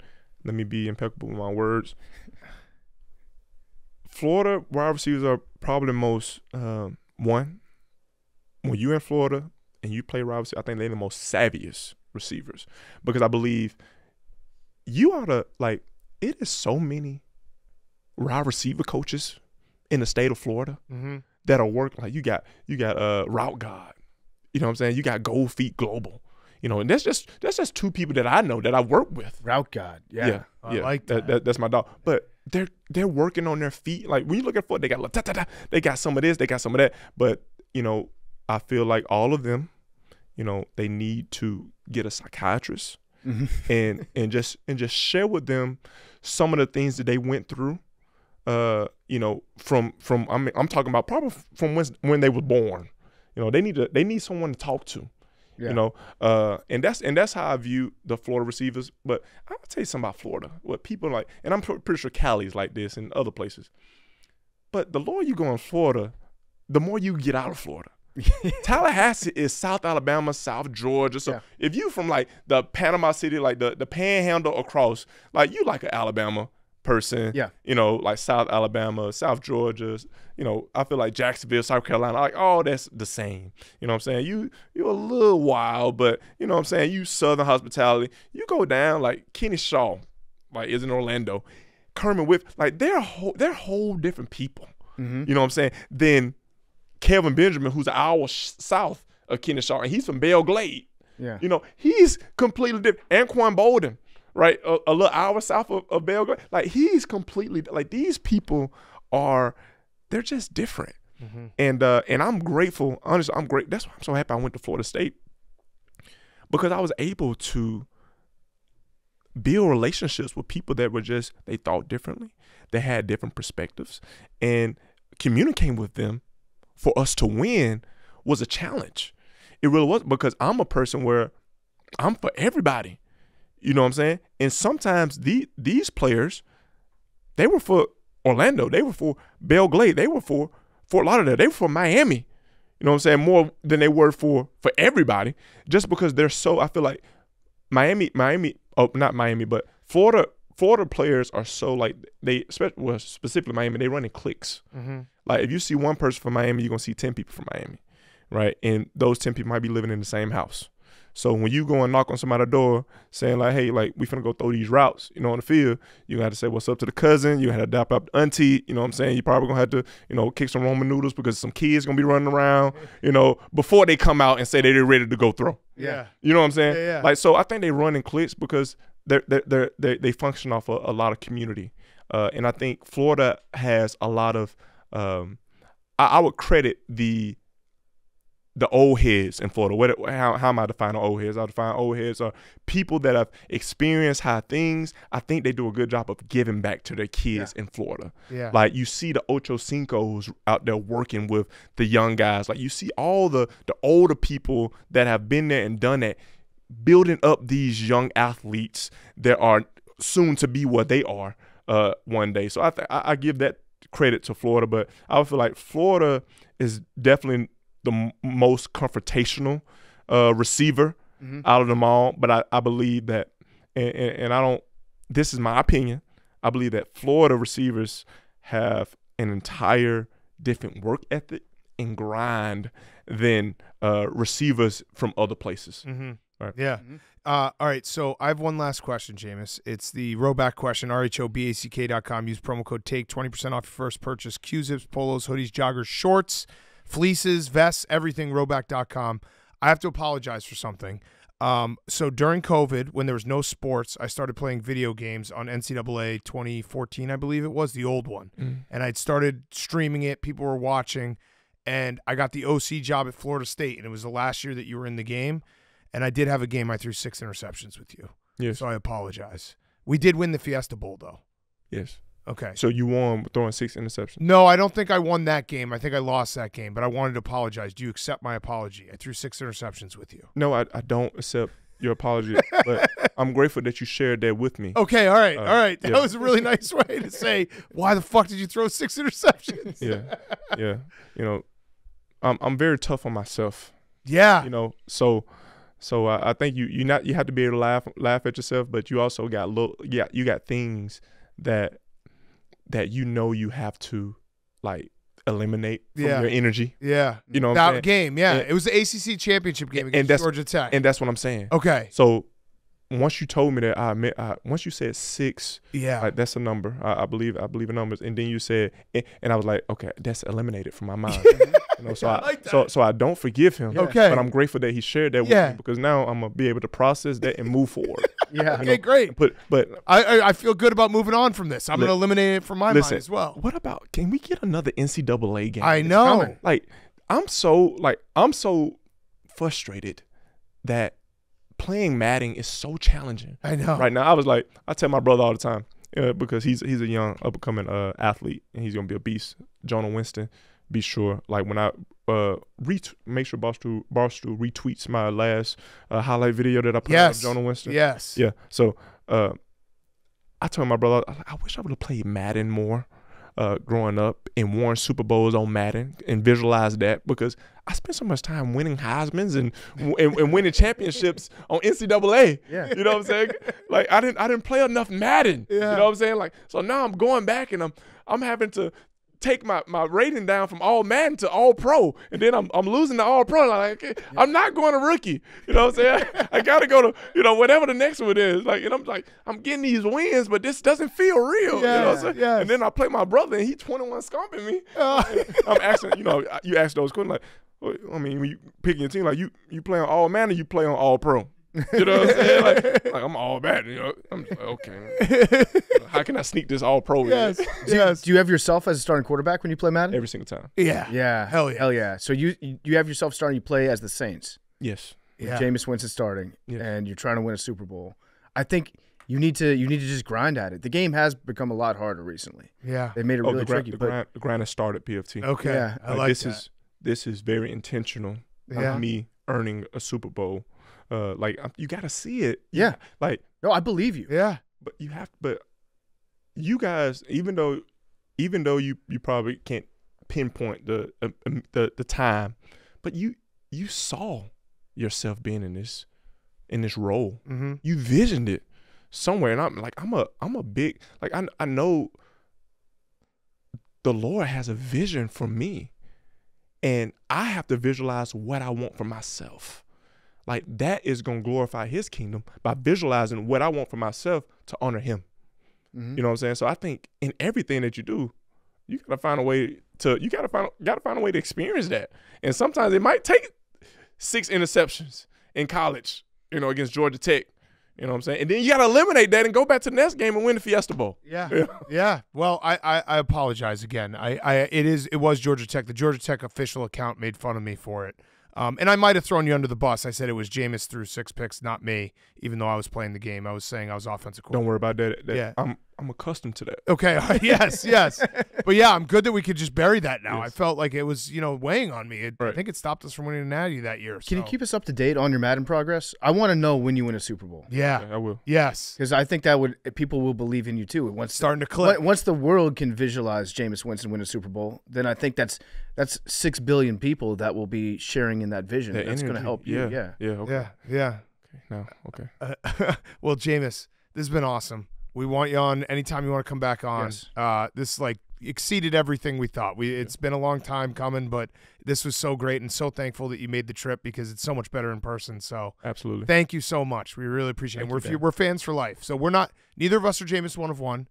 let me be impeccable with my words. Florida wide receivers are probably the most um one. When you're in Florida and you play wide receiver, I think they're the most savviest receivers because I believe you ought to, like, it is so many wide receiver coaches in the state of Florida mm-hmm. that'll work. Like, you got, you got uh, Route God, you know what I'm saying? You got Gold Feet Global, you know, and that's just, that's just two people that I know that I work with. Route God, yeah. Yeah, I yeah. like that. That, that. That's my dog. But they're, they're working on their feet. Like, when you look at foot, they got, da, da, da. They got some of this, they got some of that. But, you know, I feel like all of them, you know, they need to get a psychiatrist mm-hmm. and and just and just share with them some of the things that they went through. Uh, you know, from from I mean, I'm talking about probably from when when they were born. You know, they need to they need someone to talk to. Yeah. You know, uh, and that's and that's how I view the Florida receivers. But I'm gonna tell you something about Florida. What people like, and I'm pretty sure Cali's like this and other places. But the longer you go in Florida, the more you get out of Florida. Tallahassee is South Alabama, South Georgia. So yeah. if you from like the Panama City, like the, the panhandle across, like you like an Alabama person. Yeah. You know, like South Alabama, South Georgia, you know, I feel like Jacksonville, South Carolina, like all oh, that's the same. You know what I'm saying? You you're a little wild, but you know what I'm saying? You Southern hospitality. You go down like Kenny Shaw, like is in Orlando, Kermit Whip, like they're whole they're whole different people. Mm-hmm. You know what I'm saying? Then Kelvin Benjamin, who's an hour south of Kennesaw, and he's from Belle Glade. Yeah. You know, he's completely different. Anquan Bolden, right? A, a little hour south of, of Belle Glade. Like, he's completely, like, these people are, they're just different. Mm-hmm. And uh, and I'm grateful, honestly, I'm great. That's why I'm so happy I went to Florida State, because I was able to build relationships with people that were just, they thought differently, they had different perspectives, and communicating with them for us to win was a challenge. It really was, because I'm a person where I'm for everybody. You know what I'm saying? And sometimes the, these players, they were for Orlando. They were for Belle Glade. They were for Fort Lauderdale. They were for Miami. You know what I'm saying? More than they were for, for everybody, just because they're so, I feel like Miami, Miami, oh, not Miami, but Florida, Florida players are so like they, well, specifically Miami, they run in cliques. Mm-hmm. Like if you see one person from Miami, you're gonna see ten people from Miami, right? And those ten people might be living in the same house. So when you go and knock on somebody's door saying like, "Hey, like we finna go throw these routes," you know, on the field, you gonna have to say what's up to the cousin. You gonna have to dap up the auntie. You know what I'm saying? You probably gonna have to, you know, kick some ramen noodles because some kids gonna be running around, you know, before they come out and say they're ready to go throw. Yeah. You know what I'm saying? Yeah, yeah. Like so, I think they run in cliques because they they they they function off a, a lot of community, uh, and I think Florida has a lot of. Um, I, I would credit the the old heads in Florida. What, how, how am I defining old heads? I define old heads are people that have experienced high things. I think they do a good job of giving back to their kids yeah. in Florida. Yeah. Like, you see the Ocho Cincos out there working with the young guys. Like, you see all the, the older people that have been there and done that, building up these young athletes that are soon to be what they are uh, one day. So I, th I give that credit to Florida, but I would feel like Florida is definitely the m most confrontational uh, receiver mm-hmm. out of them all. But I, I believe that, and, and, and I don't, this is my opinion, I believe that Florida receivers have an entire different work ethic and grind than uh, receivers from other places. Mm-hmm. Right. Yeah. Mm-hmm. uh, all right. So I have one last question, Jameis. It's the Roback question. R H O B A C K dot com. Use promo code TAKE, twenty percent off your first purchase. Q-zips, polos, hoodies, joggers, shorts, fleeces, vests, everything, Roback dot com. I have to apologize for something. Um, so during COVID, when there was no sports, I started playing video games on N C double A twenty fourteen, I believe it was, the old one. Mm-hmm. And I'd started streaming it. People were watching. And I got the O C job at Florida State, and it was the last year that you were in the game. And I did have a game I threw six interceptions with you. Yes. So I apologize. We did win the Fiesta Bowl, though. Yes. Okay. So you won throwing six interceptions? No, I don't think I won that game. I think I lost that game, but I wanted to apologize. Do you accept my apology? I threw six interceptions with you. No, I, I don't accept your apology, but I'm grateful that you shared that with me. Okay, all right, uh, all right. That yeah. was a really nice way to say, why the fuck did you throw six interceptions? Yeah, yeah. You know, I'm, I'm very tough on myself. Yeah. You know, so... So uh, I think you you not you have to be able to laugh laugh at yourself, but you also got little yeah you got things that that you know you have to like eliminate from yeah. your energy. Yeah, you know that what game. Yeah, and it was the A C C championship game against and that's, Georgia Tech, and that's what I'm saying. Okay, so once you told me that, I admit, I, once you said six, yeah, like, that's a number. I, I believe I believe in numbers, and then you said, and I was like, okay, that's eliminated from my mind. You know, so, I, I like so, so I don't forgive him, yeah. okay. but I'm grateful that he shared that yeah. with me, because now I'm going to be able to process that and move forward. yeah. Okay, know? Great. But, but I, I feel good about moving on from this. I'm going to eliminate it from my listen, mind as well. What about, can we get another N C double A game? I know. Like, I'm so, like, I'm so frustrated that playing Madden is so challenging. I know. Right now, I was like, I tell my brother all the time, uh, because he's, he's a young, up-and-coming uh, athlete, and he's going to be a beast, Jonah Winston. Be sure, like when I uh, ret make sure Barstool, Barstool retweets my last uh, highlight video that I put yes. up of Jonah Winston. Yes. Yeah. So uh, I told my brother, I, I wish I would have played Madden more uh, growing up and won Super Bowls on Madden and visualized that, because I spent so much time winning Heismans and and, and winning championships on N C double A. Yeah. You know what I'm saying? Like I didn't I didn't play enough Madden. Yeah. You know what I'm saying? Like, so now I'm going back and I'm I'm having to take my, my rating down from all Madden to all pro, and then I'm, I'm losing to all pro. Like, yeah. I'm not going to rookie. You know what I'm saying? I, I got to go to, you know, whatever the next one is. Like, and I'm like, I'm getting these wins, but this doesn't feel real. Yeah, you know what I'm saying? Yes. And then I play my brother, and he twenty-one scomping me. Uh. I'm asking, you know, you ask those questions, like, well, I mean, when you picking your team, like, you, you play on all Madden, you play on all pro. You know what I'm saying? Like, like I'm all bad. You know, I'm just like, okay. How can I sneak this all pro? Yes, in? yes. Do you have yourself as a starting quarterback when you play Madden? Every single time. Yeah. Yeah. Hell yeah. Hell yeah. So you you have yourself starting. You play as the Saints. Yes. Yeah. Jameis Winston starting, yes. and you're trying to win a Super Bowl. I think you need to you need to just grind at it. The game has become a lot harder recently. Yeah. They made it oh, really the grind, tricky. The but grind, the grind has started P F T. Okay. Yeah. I like, like this that. is this is very intentional. Yeah. Of me earning a Super Bowl. Uh, like you gotta see it. Yeah. Like no, I believe you. Yeah. But you have, but you guys, even though, even though you you probably can't pinpoint the uh, the the time, but you you saw yourself being in this in this role. Mm-hmm. You visioned it somewhere, and I'm like, I'm a I'm a big like I I know the Lord has a vision for me, and I have to visualize what I want for myself. Like, that is going to glorify his kingdom by visualizing what I want for myself to honor him. Mm-hmm. You know what I'm saying? So I think in everything that you do, you got to find a way to, you got to find, got to find a way to experience that. And sometimes it might take six interceptions in college, you know, against Georgia Tech. You know what I'm saying? And then you got to eliminate that and go back to the next game and win the Fiesta Bowl. Yeah. Yeah. yeah. Well, I, I, I apologize again. I, I, it is, it was Georgia Tech. The Georgia Tech official account made fun of me for it. Um, and I might have thrown you under the bus. I said it was Jameis threw six picks, not me, even though I was playing the game. I was saying I was offensive coordinator. Don't worry about that. that yeah. I'm I'm accustomed to that. Okay. Yes, yes. But, yeah, I'm good that we could just bury that now. Yes. I felt like it was, you know, weighing on me. It, right. I think it stopped us from winning a Natty that year. So. Can you keep us up to date on your Madden progress? I want to know when you win a Super Bowl. Yeah. Okay, I will. Yes. Because I think that would people will believe in you, too. Once it's starting the, to click. Once the world can visualize Jameis Winston win a Super Bowl, then I think that's that's six billion people that will be sharing in that vision. That that's going to help you. Yeah. Yeah. Yeah. Okay. Yeah. yeah. Okay. No. Okay. Uh, well, Jameis, this has been awesome. We want you on anytime you want to come back on. Yes. Uh, this like exceeded everything we thought. We it's been a long time coming, but this was so great and so thankful that you made the trip because it's so much better in person. So absolutely, thank you so much. We really appreciate thank it. We're you, we're fans for life. So we're not neither of us are Jameis one of one.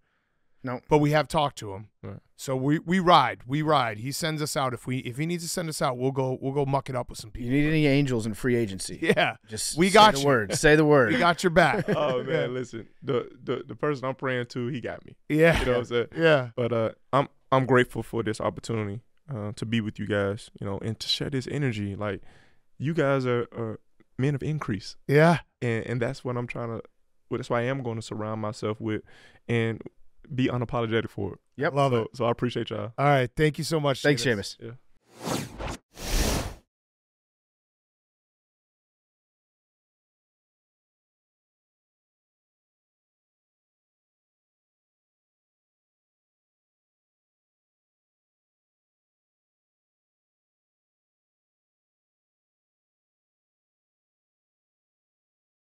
No, but we have talked to him. Right. So we we ride, we ride. He sends us out if we if he needs to send us out, we'll go we'll go muck it up with some people. You need any angels in free agency? Yeah, just we got say the word. Say the word. We got your back. Oh man, listen, the the the person I'm praying to, he got me. Yeah, you know what I'm saying. Yeah, but uh, I'm I'm grateful for this opportunity uh, to be with you guys, you know, and to share this energy. Like you guys are, are men of increase. Yeah, and and that's what I'm trying to. Well, that's why I am going to surround myself with, and. Be unapologetic for it. Yep. Love so, it. So I appreciate y'all. All right. Thank you so much. Thanks, Jameis. Jameis. Yeah.